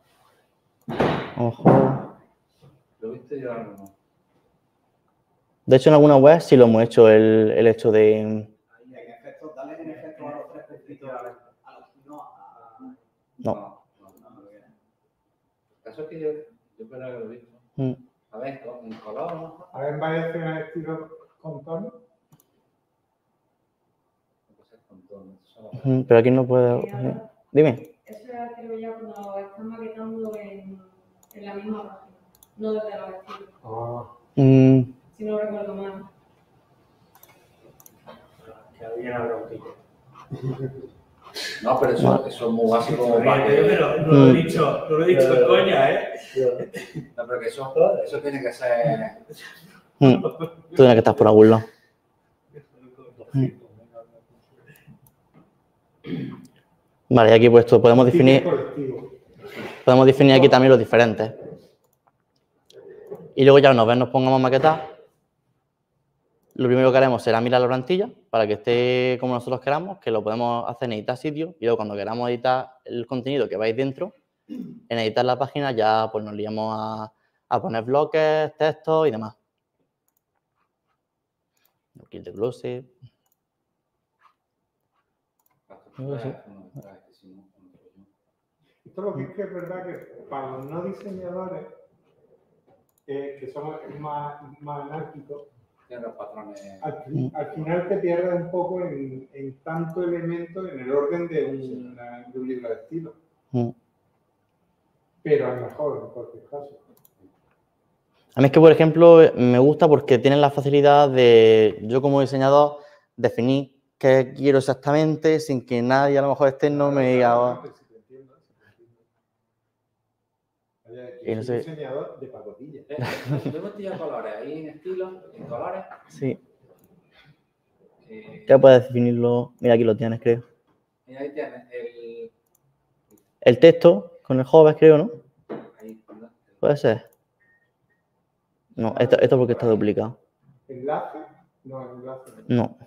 Ojo. ¿Lo viste yo ahora mismo? De hecho, en alguna web sí lo hemos hecho, el, el hecho de... Ahí, en efecto, dale en efecto a los tres puntitos. A los no, a... No. No, no, no. El caso es que yo, yo creo que lo he visto. Mm. A ver, con color, ¿no? A ver, variaciones de estilo contorno. Pero aquí no puedo... Dime. Eso era creo ya cuando están maquetando en, en la misma página, no desde la vecina. Ah. Mm. Si no recuerdo mal. Que había una bronquilla. No, pero eso, no. Eso es muy básico. Como pero no lo he dicho, no lo he dicho, pero, coña, ¿eh? No, pero que eso, eso tiene que ser... Mm. Tú tienes que estar por algún lado. Vale, y aquí puesto podemos definir podemos definir aquí también los diferentes. Y luego ya una vez nos pongamos a maquetar, lo primero que haremos será mirar la plantilla para que esté como nosotros queramos, que lo podemos hacer en editar sitio y luego cuando queramos editar el contenido que vais dentro, en editar la página ya pues nos liamos a, a poner bloques, textos y demás. Aquí el desglose. Esto lo que es que es verdad que para los no diseñadores, eh, que somos más, más anárquicos, al, al final te pierdes un poco en, en tanto elemento en el orden de un, una, de un libro de estilo. Mm. Pero a lo mejor, en cualquier caso. A mí es que, por ejemplo, me gusta porque tienen la facilidad de, yo como diseñador, definir qué quiero exactamente, sin que nadie a lo mejor este no me diga... Y no sé... diseñador de pacotillas. Yo me estoy en colores, ahí en estilo, en colores. Sí. Eh... Ya puedes definirlo. Mira, aquí lo tienes, creo. Mira, ahí tienes el... El texto, con el hover, creo, ¿no? Ahí, ¿no? Puede ser. No, esto, esto porque está duplicado. ¿Enlace? No, enlace. No.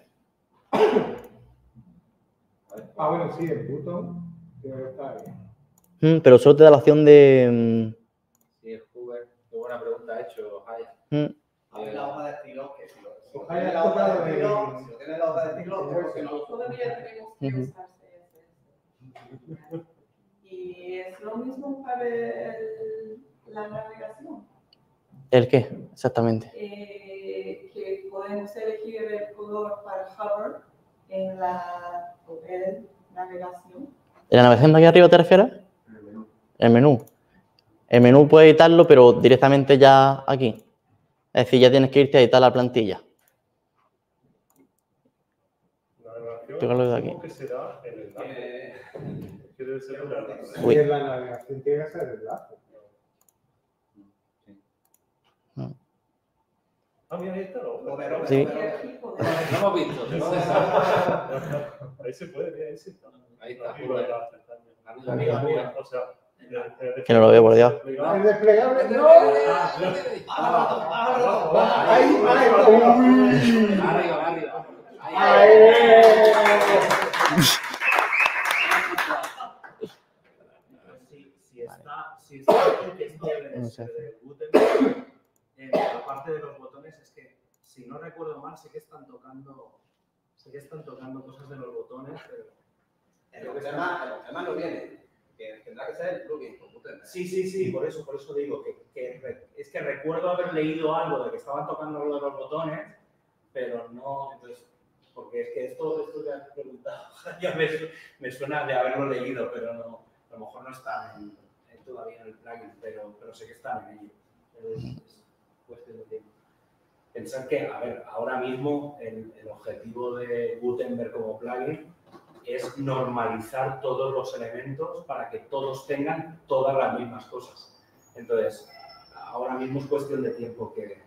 Ah, bueno, sí, el botón está bien. Mm, pero solo te da la opción de... Sí, el hover. Qué buena pregunta ha hecho, Jaya. Mm. A ver, la hoja de estilo, que si lo... Si tiene la hoja de estilo, si tiene la hoja de estilo, porque no... Todavía tenemos que usar C S S. Y es lo mismo para el, la navegación. ¿El qué? Exactamente. Eh, que podemos elegir el color para hover en la en navegación. ¿En la navegación de aquí arriba te refieres? En el menú. El menú. El menú puedes editarlo, pero directamente ya aquí. Es decir, ya tienes que irte a editar la plantilla. La navegación, ¿cómo que será el enlace? ¿Qué debe ser el enlace? Sí, la navegación tiene que ser el enlace. Ah, mira, ahí está lo otro. Sí. No hemos visto. Ahí se puede, mira, ahí se está. Ahí está. Arriba, arriba. O sea, que no lo veo, por Dios. El desplegable. ¡No! ¡Ahí, ahí! Arriba, arriba. ¡Ahí! tomar, sé que están tocando, sé que están tocando cosas de los botones, pero... El tema no viene, que tendrá que ser el plugin con Gutenberg. Sí, sí, sí, por eso, por eso digo, que, que es que recuerdo haber leído algo de que estaban tocando lo de los botones, pero no, entonces, porque es que esto, esto que has preguntado, ya me, me suena de haberlo leído, pero no, a lo mejor no está en, en todavía en el plugin, pero, pero sé que están en ello. Es, es cuestión de tiempo. Pensar que, a ver, ahora mismo el, el objetivo de Gutenberg como plugin es normalizar todos los elementos para que todos tengan todas las mismas cosas. Entonces, ahora mismo es cuestión de tiempo que,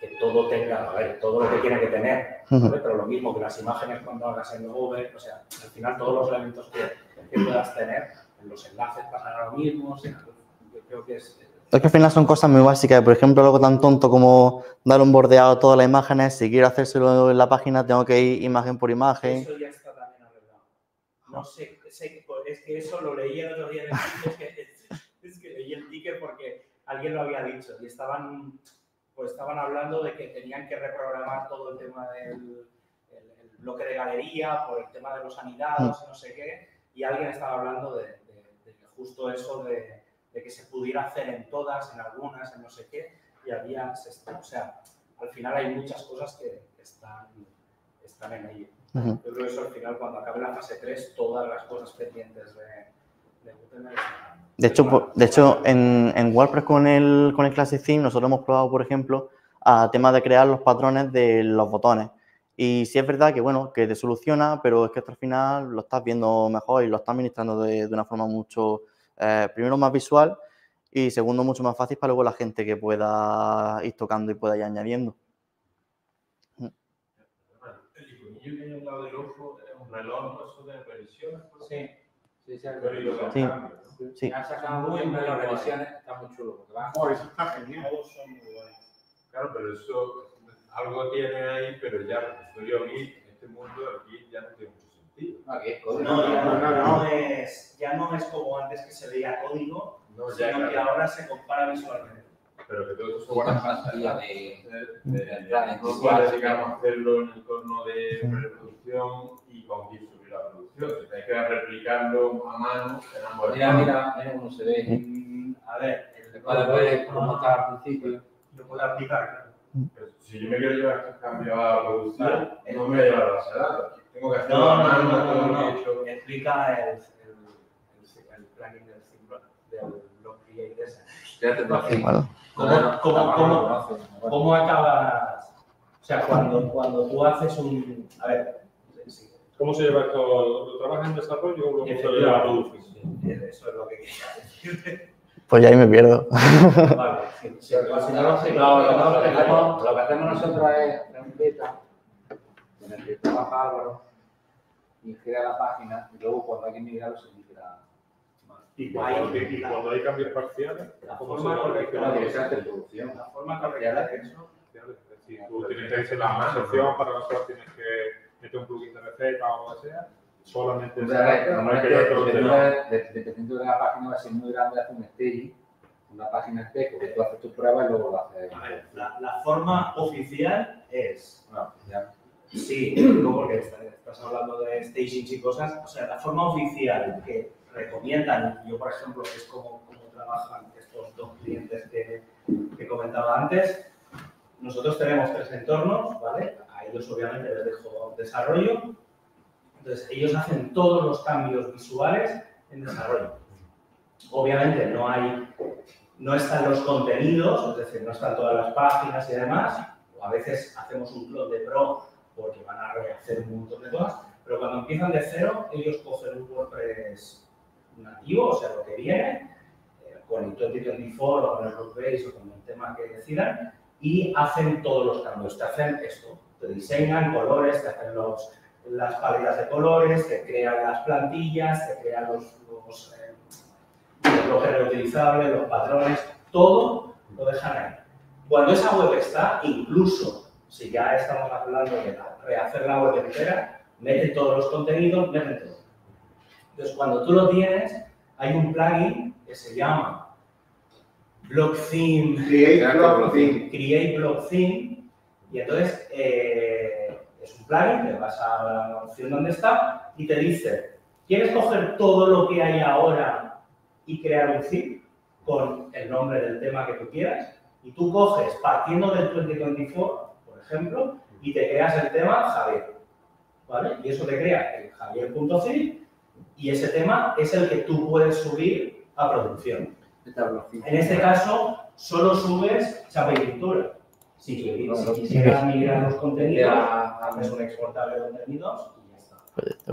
que todo tenga, a ver, todo lo que tiene que tener, ¿vale? Pero lo mismo que las imágenes cuando hagas en Google, o sea, al final todos los elementos que, que puedas tener, los enlaces pasarán lo mismo, o sea, yo creo que es... Es que al final son cosas muy básicas. Por ejemplo, algo tan tonto como dar un bordeado a todas las imágenes. Si quiero hacérselo en la página, tengo que ir imagen por imagen. Eso ya está también arreglado. No sé, sé es que eso lo leí el otro día en el ticket. Es, que, es que leí el ticket porque alguien lo había dicho. Y estaban, pues estaban hablando de que tenían que reprogramar todo el tema del el, el bloque de galería, por el tema de los anidados, mm. no sé qué. Y alguien estaba hablando de, de, de justo eso de... de que se pudiera hacer en todas, en algunas, en no sé qué, y había, o sea, al final hay muchas cosas que están, están en ello. Uh-huh. Yo creo que eso al final, cuando acabe la fase tres, todas las cosas pendientes de, de Gutenberg están... De hecho, por, de hecho en, en WordPress con el, con el Classic Theme, nosotros hemos probado, por ejemplo, a tema de crear los patrones de los botones. Y sí es verdad que, bueno, que te soluciona, pero es que hasta al final lo estás viendo mejor y lo estás administrando de, de una forma mucho... Eh, primero más visual y segundo mucho más fácil para luego la gente que pueda ir tocando y pueda ir añadiendo. El iconillo que hay al lado del ojo es un reloj, ¿no? Eso de revisiones. Sí, sí, sí. Sí. Han sacado muy buenas revisiones, está muy chulo. Eso está genial. Todos son muy buenos. Claro, pero eso algo tiene ahí, pero ya yo a mí, en este mundo aquí ya no tengo. No, no, no, no, no es, ya no es como antes que se veía código, no, sino ya, claro. Que ahora se compara visualmente. Pero que todo eso buena pasta, la de, de, de entrada, no podemos hacerlo en el entorno de reproducción y con GIF subir la producción. Hay que replicarlo a mano. Mira, mira, mira cómo se ve. A ver, para poder promotar al principio, lo puedo aplicar. Si yo me quiero llevar estos cambios a producción, no me voy a llevar a la sala. Tengo que hacer no, no, no, no, no, no, no. Explica el, el, el, el plugin del Block Theme. Ya te lo ¿Cómo acabas? O sea, cuando, cuando tú haces un... A ver, sí. ¿Cómo se lleva esto? ¿Lo trabajas en desarrollo o lo lleva a producción? Eso es lo que quería decir. Pues ya ahí me pierdo. Vale, sí. Sí, lo, si no, no, sí, no, no, no, no, lo que hacemos nosotros es un beta. En el que trabaja Álvaro, ingira la página y luego cuando hay que migrarlo se migra. Y cuando, y cuando hay cambios parciales, la forma correcta la dirección de producción. La forma correcta de eso, si tú tienes la administración, para nosotros tienes que meter un plugin de receta o lo que sea, solamente dependiendo de la página va a ser muy grande, hace un staging, una página espejo, que tú haces tus pruebas y luego lo haces. A ver, la forma oficial es. Sí, porque estás hablando de stagings y cosas. O sea, la forma oficial que recomiendan, yo por ejemplo, que es como, como trabajan estos dos clientes que, que comentaba antes, nosotros tenemos tres entornos, ¿vale? A ellos obviamente les dejo desarrollo. Entonces, ellos hacen todos los cambios visuales en desarrollo. Obviamente no hay, no están los contenidos, es decir, no están todas las páginas y demás. O a veces hacemos un clone de pro, porque van a rehacer un montón de cosas, pero cuando empiezan de cero, ellos cogen un WordPress nativo, o sea, lo que viene, eh, con el veinte veinticuatro o con el WordPress o con el tema que decidan, y hacen todos los cambios. Te hacen esto, te diseñan colores, te hacen los, las paletas de colores, te crean las plantillas, te crean los bloques eh, reutilizables, los patrones, todo lo dejan ahí. Cuando esa web está, incluso si ya estamos hablando de rehacer la web entera, mete todos los contenidos, mete todo. Entonces, cuando tú lo tienes, hay un plugin que se llama BlockTheme, Create Block Theme, Y entonces eh, es un plugin, le vas a la opción donde está y te dice, ¿quieres coger todo lo que hay ahora y crear un zip con el nombre del tema que tú quieras? Y tú coges, partiendo del veinte veinticuatro, por ejemplo, y te creas el tema Javier, ¿vale? Y eso te crea el javier punto zip y ese tema es el que tú puedes subir a producción. En este caso, solo subes chapa y pintura. Si sí, sí, sí, quisieras sí, migrar los contenidos, haces un exportable de contenidos y ya está.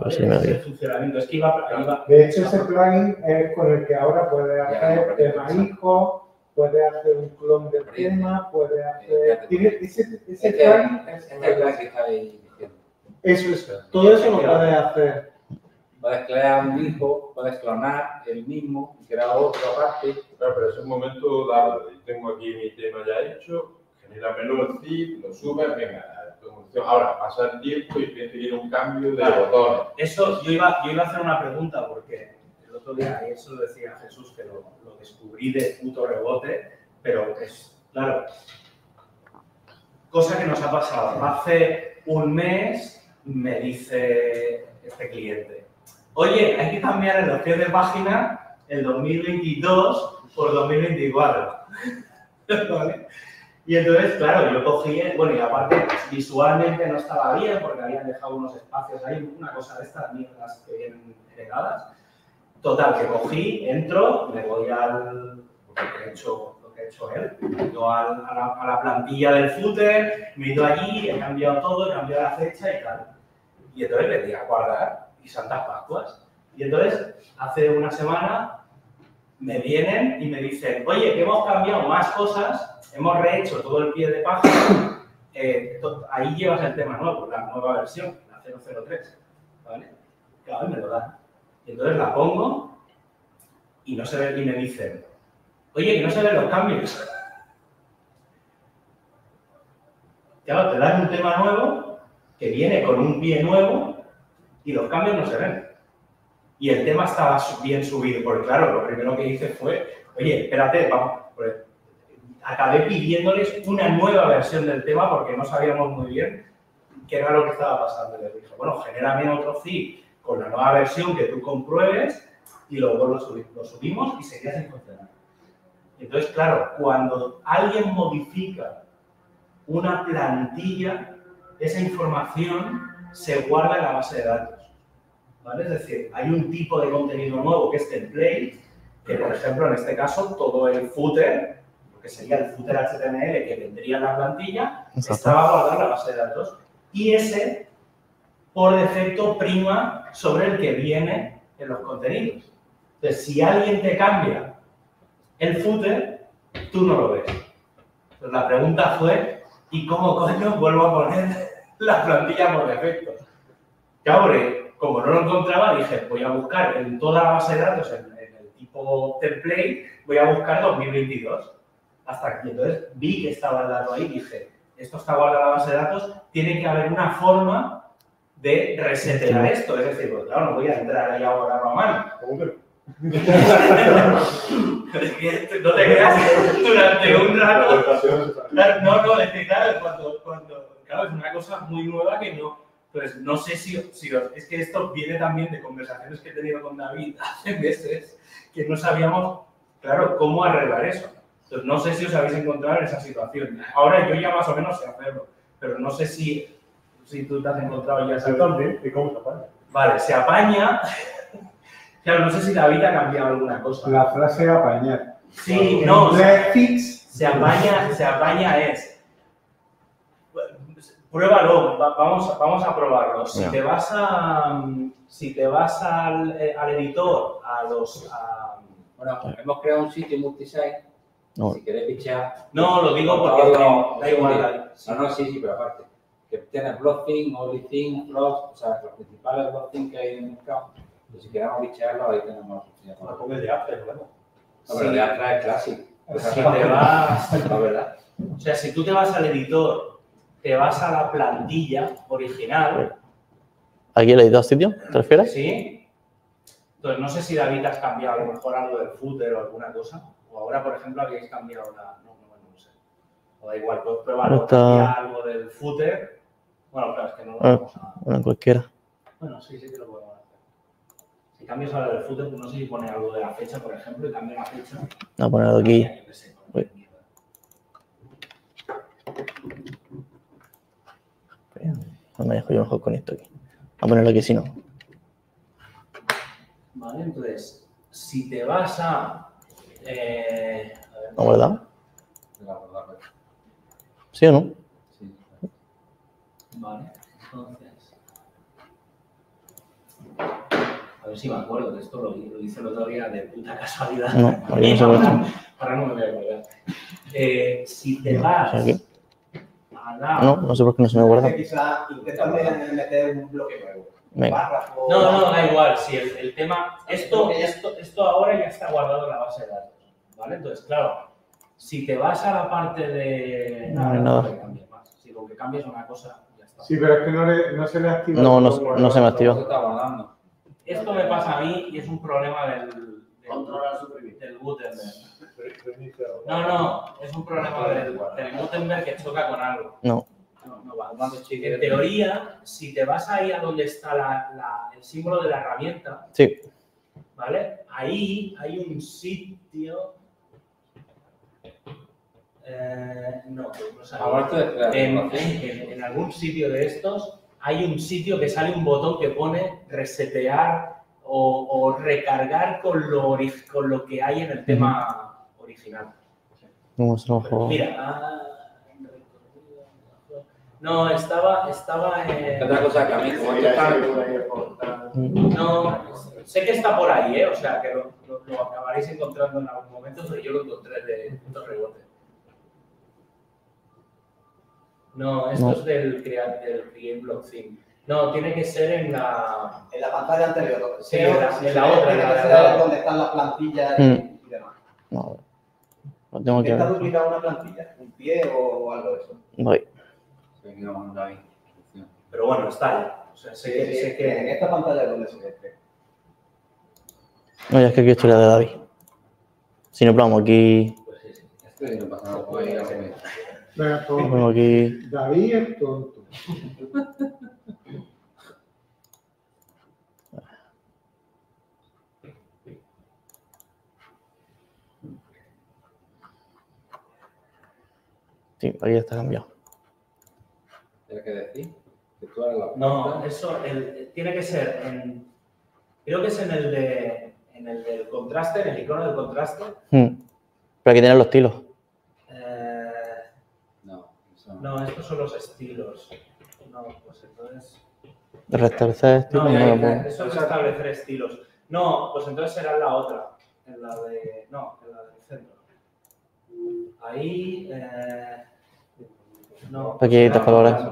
Pues, sí, es el funcionamiento. Es que iba, iba, de hecho, ese plugin es con el que ahora puedes hacer tema hijo, puedes hacer un clon de tema, puedes hacer... Ese, ese plugin es... Eso es. Todo eso lo puedes hacer. Puedes crear un hijo, puedes clonar el mismo, crear otro aparte. Claro, pero es un momento dado. Tengo aquí mi tema ya hecho. Mira, menú el zip, lo subes, venga, ahora pasa el tiempo y tiene un cambio de claro, botones. Eso, yo iba, yo iba a hacer una pregunta porque el otro día, y eso decía Jesús, que lo, lo descubrí de puto rebote, pero es, claro, cosa que nos ha pasado. Hace un mes me dice este cliente, oye, hay que cambiar el opción de página el dos mil veintidós por dos mil veinticuatro, ¿vale? Y entonces, claro, yo cogí, bueno, y aparte visualmente no estaba bien porque habían dejado unos espacios ahí, una cosa de estas mierdas que vienen heredadas. Total, que cogí, entro, me voy al, lo que ha hecho, lo que ha hecho él, me ido a, a, la, a la plantilla del footer, me he ido allí, he cambiado todo, he cambiado la fecha y tal. Y entonces le di a guardar y santas pascuas. Y entonces, hace una semana, me vienen y me dicen, oye, que hemos cambiado más cosas. Hemos rehecho todo el pie de página, eh, ahí llevas el tema nuevo, la nueva versión, la cero cero tres, ¿vale? Claro, y me lo dan. Y entonces la pongo y no se ve, y me dicen, oye, que no se ven los cambios. Claro, te dan un tema nuevo que viene con un pie nuevo y los cambios no se ven. Y el tema estaba bien subido, porque claro, lo primero que hice fue, oye, espérate, vamos, pues, acabé pidiéndoles una nueva versión del tema porque no sabíamos muy bien qué era lo que estaba pasando. Les dije, bueno, genérame otro zip con la nueva versión que tú compruebes y luego lo subimos, lo subimos y seguías sin funcionar. Entonces, claro, cuando alguien modifica una plantilla, esa información se guarda en la base de datos, ¿vale? Es decir, hay un tipo de contenido nuevo que es template, que por ejemplo, en este caso, todo el footer, que sería el footer H T M L que vendría en la plantilla, exacto, estaba guardado en la base de datos. Y ese, por defecto, prima sobre el que viene en los contenidos. Entonces, si alguien te cambia el footer, tú no lo ves. Entonces, la pregunta fue, ¿y cómo coño vuelvo a poner la plantilla por defecto? Cabre, como no lo encontraba, dije, voy a buscar en toda la base de datos, en, en el tipo template, voy a buscar dos mil veintidós. Hasta aquí. Entonces, vi que estaba el dato ahí y dije, esto está guardado en la base de datos, tiene que haber una forma de resetear esto. Es decir, pues, claro, no voy a entrar ahí ahora a mano. No te creas durante un rato. No, no, es que claro, cuando, cuando, claro, es una cosa muy nueva que no... Pues no sé si, si... Es que esto viene también de conversaciones que he tenido con David hace meses, que no sabíamos, claro, cómo arreglar eso. Entonces, no sé si os habéis encontrado en esa situación. Ahora yo ya más o menos sé hacerlo, pero no sé si, si tú te has encontrado ya esa situación. ¿Y cómo se apaña? Vale, se apaña. Claro, no sé si David ha cambiado alguna cosa. La frase apañar. Sí, no. Se apaña, se apaña es... Pruébalo, vamos, vamos a probarlo. Si te vas, a, si te vas al, al editor, a los... A, bueno, hemos creado un sitio multisite. No. Si queréis pichar... No, lo digo porque no, da igual. No, no, sí, sí, pero aparte. Que tienes BlockTheme, OnlyTheme, Floss, o sea, los principales BlockTheme que hay en el mercado. Pero si queremos picharlo, ahí tenemos la oportunidad. No, porque el de After, bueno. No, pero el de After es clásico. Si te vas... La verdad. O sea, si tú te vas al editor, te vas a la plantilla original... ¿Aquí el editor sitio? ¿Te refieres? Sí. Entonces, no sé si David has cambiado a lo mejor algo del footer o alguna cosa. O ahora, por ejemplo, habéis cambiado la... No, no, no sé. O da igual, puedes probar no está... algo del footer. Bueno, claro, es que no lo vamos a... Bueno, cualquiera. Bueno, sí, sí que lo podemos hacer. Si cambias ahora del footer, no sé si pone algo de la fecha, por ejemplo, y cambia la fecha. No, a ponerlo aquí. No me dejo yo mejor con esto aquí. A ponerlo aquí si no. Vale, entonces, si te vas a... Eh, a ver, ¿no guardado? ¿Sí o no? Sí. Vale, entonces... A ver si me acuerdo de esto, lo, lo hice el otro día de puta casualidad. No, porque no se acuerda. Ahora no me voy a acordar. Eh, si te no, vas... O sea, ¿qué? No, no sé por qué no se me guarda. Quizá intentarme meter un bloque nuevo. Párrafo. No, no, da igual. Sí, el, el tema. Esto, esto, esto ahora ya está guardado en la base de datos. ¿Vale? Entonces, claro, si te vas a la parte de. No, no, no. Lo cambias más. Si lo que cambias es una cosa, ya está. Sí, pero es que no, le, no se le activa. No, no, no, no se me activa. Esto me pasa a mí y es un problema del. Del Gutenberg. No, no, es un problema del, del Gutenberg que choca con algo. No. No, no va, va, en teoría, si te vas ahí a donde está la, la, el símbolo de la herramienta, sí. ¿Vale? Ahí hay un sitio. Eh, no, no sabía. En, en, en algún sitio de estos hay un sitio que sale un botón que pone resetear. O, o recargar con lo, con lo que hay en el tema original. No, se lo mira, ah, no, estaba, estaba en... Otra cosa que a mí, como está... No, sé que está por ahí, ¿eh? O sea, que lo, lo, lo acabaréis encontrando en algún momento, pero yo lo encontré de punto rebote. No, esto no. Es del Create Block Theme. No, tiene que ser en la... En la pantalla anterior. Sí, en la, en la otra. Tiene que ser donde están las plantillas mm. y demás. No, no tengo que... ¿Está duplicada una plantilla? ¿Un pie o algo de eso? Voy. No, David. Pero bueno, está ahí. O sea, sé que... Sí, sé que... En esta pantalla es donde se ve. No, ya es que aquí estoy la de David. Si no, probamos aquí... Pues sí, sí. Estoy no pasa nada. Puedo ir a comer. Venga, pongo aquí... David es tonto. Sí, ahí está cambiado. ¿Tienes que decir? ¿Que tú hagas la... No, eso el, tiene que ser en... Creo que es en el de... En el del contraste, en el icono del contraste. Hmm. Pero aquí tienen los estilos. Eh, no, eso... no, estos son los estilos. No, pues entonces... Restablecer estilos. No, no, no, no, eso es restablecer estilos. No, pues entonces será en la otra. En la de... No, en la del centro. Ahí, eh, no, aquí hay otra palabra.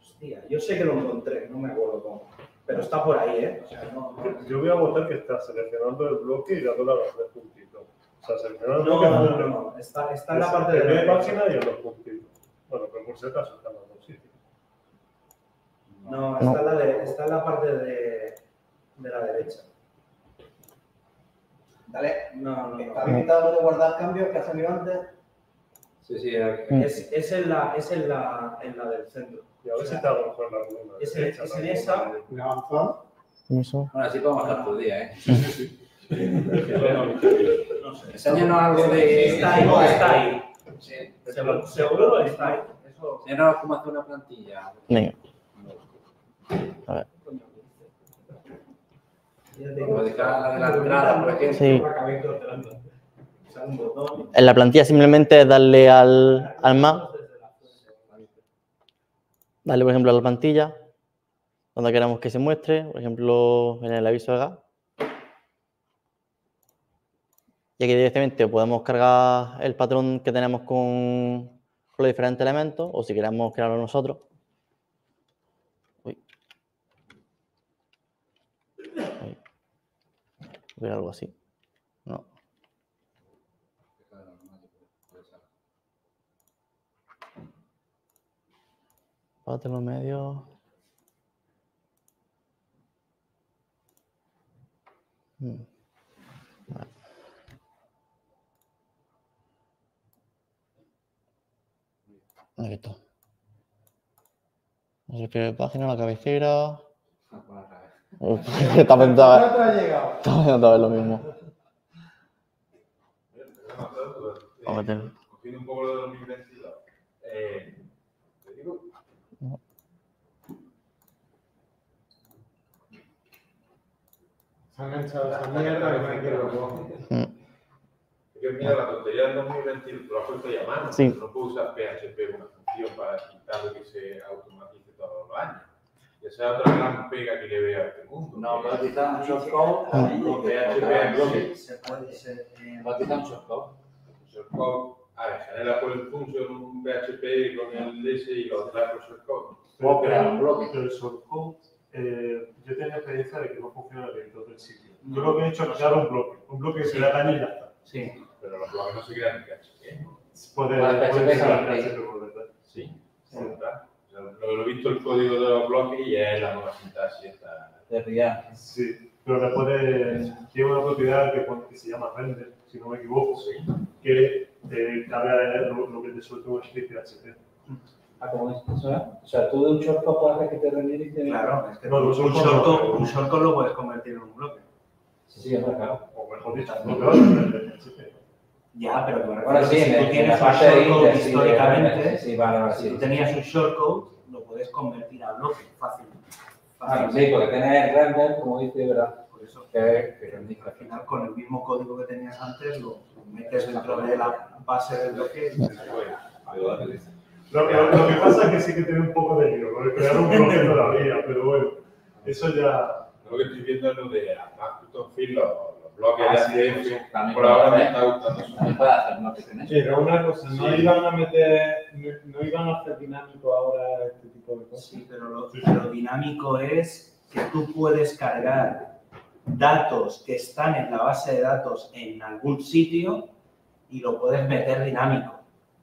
Hostia, yo sé que lo encontré, no me acuerdo cómo, pero está por ahí, ¿eh? O sea, no, no. Yo voy a votar que está seleccionando el bloque y dándole a los tres puntitos. O sea, seleccionando el bloque. No, no, no, no. Está, está en la parte de la página y en los puntitos. Bueno, pero por si acaso está en los dos sitios. No, está, no. En la de, está en la parte de, de la derecha. Dale, no, no, ¿está limitado de guardar cambios que has salido antes? Sí, sí, es, es, en, la, es en, la, en la del centro. Y a veces está a lo mejor en la columna. Es en esa. Bueno, así podemos bajar tu día, ¿eh? Sí, sí. No sé. Enséñanos algo de... Está ahí, está ahí. Seguro está ahí. Enséñanos cómo hacer una plantilla. Venga. A ver. Sí. En la plantilla simplemente darle al, al más. Darle, por ejemplo, a la plantilla, donde queramos que se muestre, por ejemplo, en el aviso de gas. Y aquí directamente podemos cargar el patrón que tenemos con, con los diferentes elementos, o si queremos crearlo nosotros. Algo así, no. Otro medio. Hmm. Vale. Aquí está. El pie de página, la cabecera. Está pensando a ver lo mismo. Cogiendo un poco lo de los microestilos. ¿Te digo? Se han echado esa mierda que me quiero coger. Yo mira, la tontería del dos mil veintiuno, tú lo has puesto ya a mano. Sí. No puedo usar P H P, una función para quitarlo que se automatice todos los años. Y esa es otra gran pega que le veo a este mundo. No, bautizar un shortcode con P H P. Se puede ser. Bautizar un shortcode. Un shortcode. A ver, genera por el función un P H P con el D S y lo trae por shortcode. Puedo crear un bloque. Pero el shortcode, yo tenía experiencia de que no funciona dentro del sitio. Yo lo que he hecho es crear un bloque. Un bloque que se le daña y ya está. Sí. Pero los bloques no se crean en P H P. Puede ser P H P por detrás. Sí, por detrás. Lo he visto el código de los bloques y es la nueva sintaxis. De React. Sí, pero después de, tiene una propiedad que, que se llama render, si no me equivoco, sí. Que te carga lo, lo que te suelta un script de P H P. Ah, ¿cómo es? O sea, tú de un shortcode puedes hacer que te renderice y te... Claro, es que no, un shortcode lo puedes convertir en un bloque. Sí, sí, es verdad. O mejor dicho, no lo P H P. Ya, pero bueno, bueno sí, si tú tienes un shortcode históricamente, sí, vale, vale, si sí. Tú tenías un shortcode, lo puedes convertir a bloque fácilmente. Fácil. Ah, sí, porque tienes render, como dice, ¿verdad? Por eso que, que al final con el mismo código que tenías antes, lo metes dentro de la base del bloque. Lo que, lo que pasa es que sí que tiene un poco de lío, porque crear un bloque todavía, pero bueno, eso ya... Lo que estoy viendo es lo de Amazon Field, los bloques ah, sí, de A C F, por ahora me está gustando. También puede hacer bloques en eso. Pero una cosa, ¿no sí. iban a meter, no, no iban a hacer dinámico ahora este tipo de cosas? Sí, pero lo, lo dinámico es que tú puedes cargar datos que están en la base de datos en algún sitio y lo puedes meter dinámico,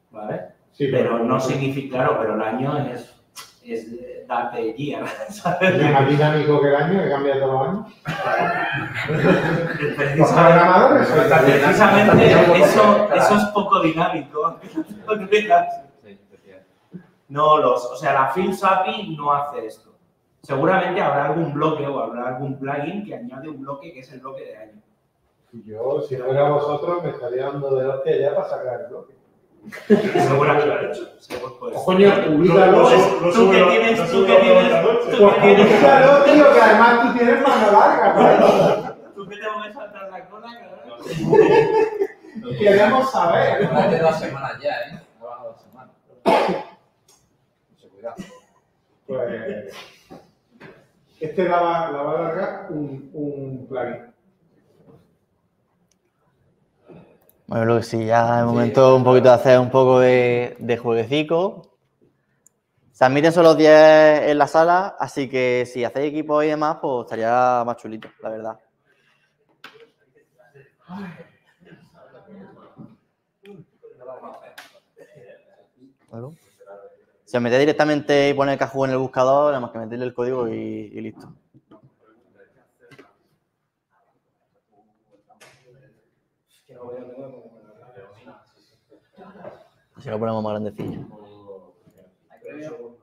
¿vale? Sí, pero claro, no significa, claro, pero el año es... es darte guía, ¿sabes? ¿Es más dinámico que el año, que cambia todos los años? Precisamente, precisamente eso, eso es poco dinámico. No, los, o sea, la Fields A P I no hace esto. Seguramente habrá algún bloque o habrá algún plugin que añade un bloque que es el bloque de año. Yo, si no era vosotros, me estaría dando de hostia ya para sacar el bloque. Seguramente lo ha hecho. Coño, públicalo. Tú que tienes, tú que tienes, tú que tienes. Públicalo, tío, que además tú tienes mano larga. Tú que te vas a saltar la cola, cabrón. Queremos saber. Más de dos semanas ya, ¿eh? Más de dos semanas. Mucho cuidado. Pues. Este la va, la va a largar un, un plugin. Bueno, Luis, sí, ya de momento un poquito de hacer un poco de, de jueguecico. Se admiten solo diez en la sala, así que si hacéis equipo y demás, pues estaría más chulito, la verdad. Claro. Si os metéis directamente y ponéis Kahoot en el buscador, nada más que meterle el código y, y listo. Si lo ponemos más grandecillo.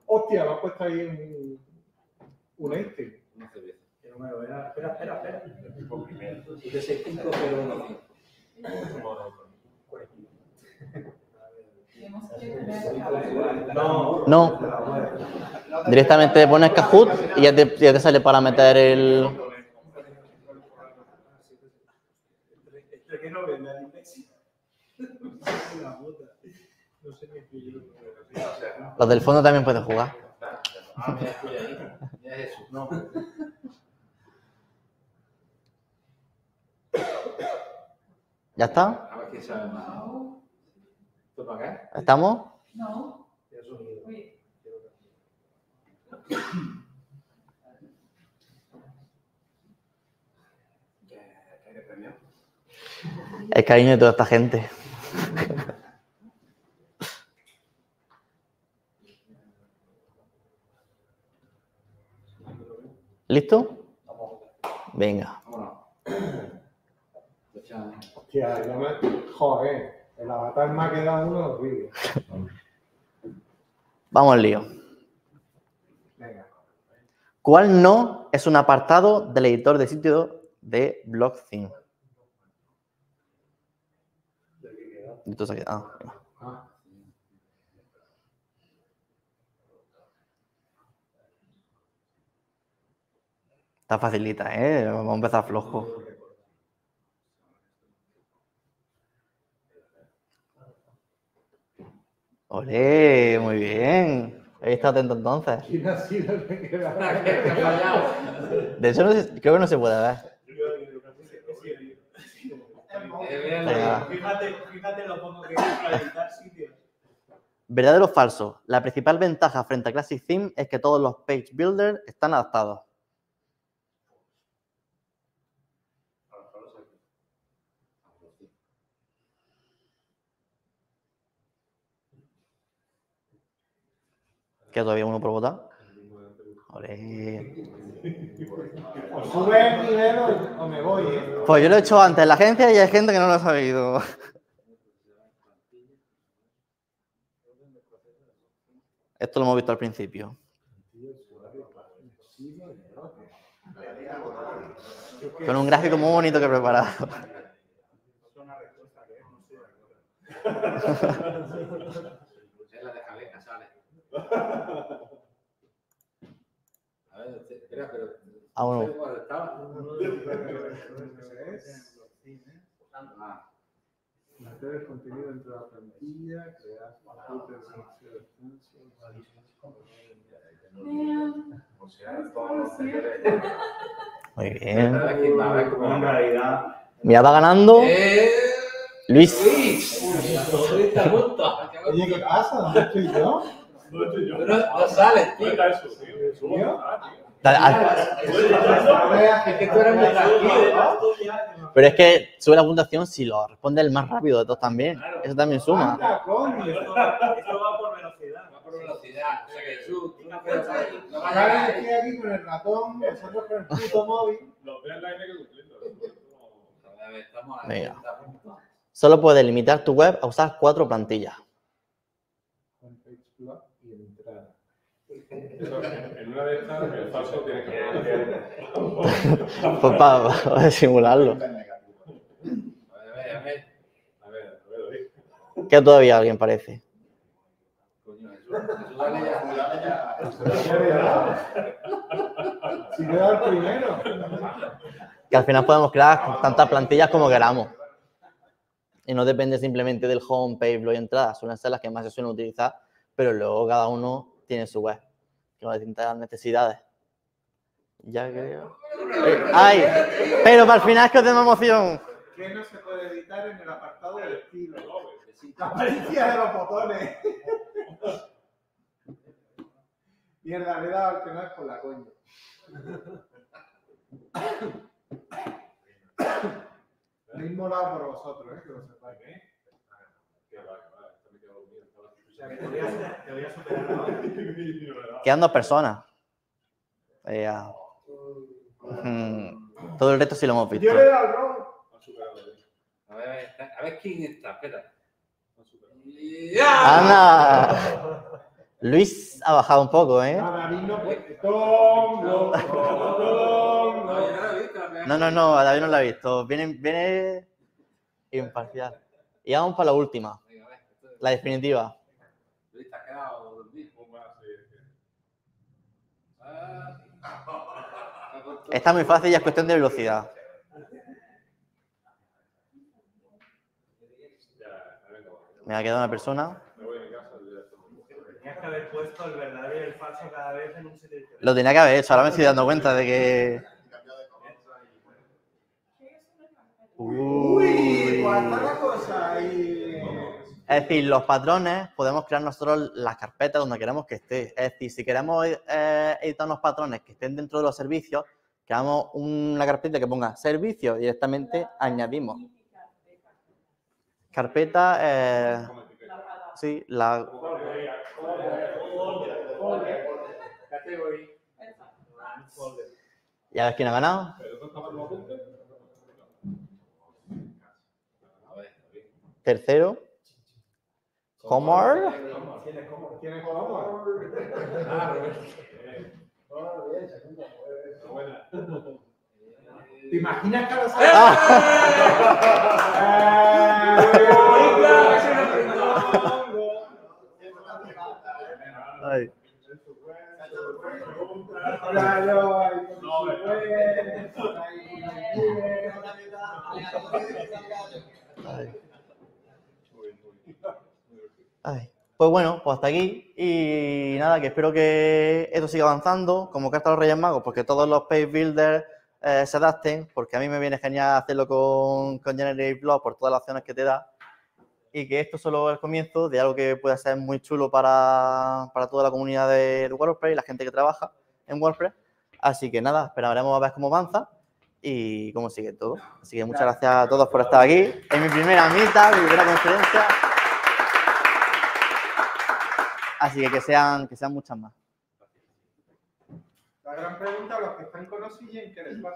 Hostia, me ha puesto ahí un, un este. No se ve. Espera, espera, espera. siete seis cinco cero uno. No, no. Directamente pones Kahoot y ya te, ya te sale para meter el... Los del fondo también pueden jugar. Ah, mira, estoy ahí. Mira eso. No. ¿Ya está? A ver qué sabe más. ¿Tú para acá? ¿Estamos? No. El cariño de toda esta gente. ¿Listo? Venga. Hostia, yo me... Joder, el avatar me ha quedado uno horrible. Vamos al lío. ¿Cuál no es un apartado del editor de sitio de BlockTheme? Entonces, ah. Está facilita, ¿eh? Vamos a empezar flojo. ¡Olé! Muy bien. He estado atento entonces. ¿Quién ha sido el que quedaba? De hecho, no se, creo que no se puede ver. Fíjate, fíjate lo pongo que es para editar sitios. ¿Verdadero o falso? La principal ventaja frente a Classic Theme es que todos los page builders están adaptados. ¿Queda todavía uno por votar? O sube el nivel o me voy, ¿eh? Pues yo lo he hecho antes en la agencia y hay gente que no lo ha sabido. Esto lo hemos visto al principio. Con un gráfico muy bonito que he preparado. A ver, espera, pero... Ah, bueno. Muy bien. Mira, va ganando. Luis. Oye, ¿qué pasa? ¿No estoy yo? Pero no sales, tío. Pero es que sube la puntuación si lo responde el más rápido de todos también. Eso también suma. Esto va por velocidad. Va por velocidad. O sea que tú no puedes salir. Ahora estoy aquí con el ratón, nosotros con el puto móvil. Los vean la N que cumpliendo. Estamos a la punta. Solo puedes limitar tu web a usar cuatro plantillas. En una de estas, el falso tiene que pues para, para simularlo. A ver, a ver, a ver. Que todavía alguien parece. Si queda el primero. Que al final podemos crear tantas plantillas como queramos. Y no depende simplemente del home, page, blog y entrada. Suelen ser las que más se suelen utilizar, pero luego cada uno tiene su web. Con las distintas necesidades. Ya creo. ¡Ay! Pero para el final es que os tengo emoción. ¿Qué no se puede editar en el apartado del estilo? La apariencia de los botones. Mierda, le he dado al que no es por la coña. Me he molado por vosotros, ¿eh? Que lo sepáis, ¿eh? Qué vale, vale. Esto me quedó bien. Quedan dos personas. Eh, mm, todo el resto sí lo hemos visto. A ver, a ver quién está. Espera. Ana. Luis ha bajado un poco, ¿eh? No, no, no. A David no lo ha visto. Viene, viene imparcial. Y vamos para la última. La definitiva. Está muy fácil y es cuestión de velocidad. Me ha quedado una persona. Lo tenía que haber hecho, ahora me estoy dando cuenta de que... Uy, cuánta cosa. Es decir, los patrones podemos crear nosotros las carpetas donde queremos que esté. Es decir, si queremos eh, editar unos patrones que estén dentro de los servicios, creamos una carpeta que ponga servicios y directamente añadimos. Carpeta, eh, sí, la... ¿Ya ves quién ha ganado? Tercero. Comor. ¿Tiene Comor? ¿Tiene Comor? Ah, Roberto. ¿Te imaginas que ahora sale? ¡Ay! Ay. Pues bueno, pues hasta aquí. Y nada, que espero que esto siga avanzando como carta a los Reyes Magos, porque todos los page builders eh, se adapten, porque a mí me viene genial hacerlo con, con GenerateBlocks por todas las opciones que te da, y que esto solo es el comienzo de algo que puede ser muy chulo para, para toda la comunidad de WordPress y la gente que trabaja en WordPress. Así que nada, esperaremos a ver cómo avanza y cómo sigue todo. Así que muchas gracias a todos por estar aquí. Es mi primera mitad, mi primera conferencia. Así que que sean, que sean muchas más. La gran pregunta a los que están con nosotros y en qué les pasa.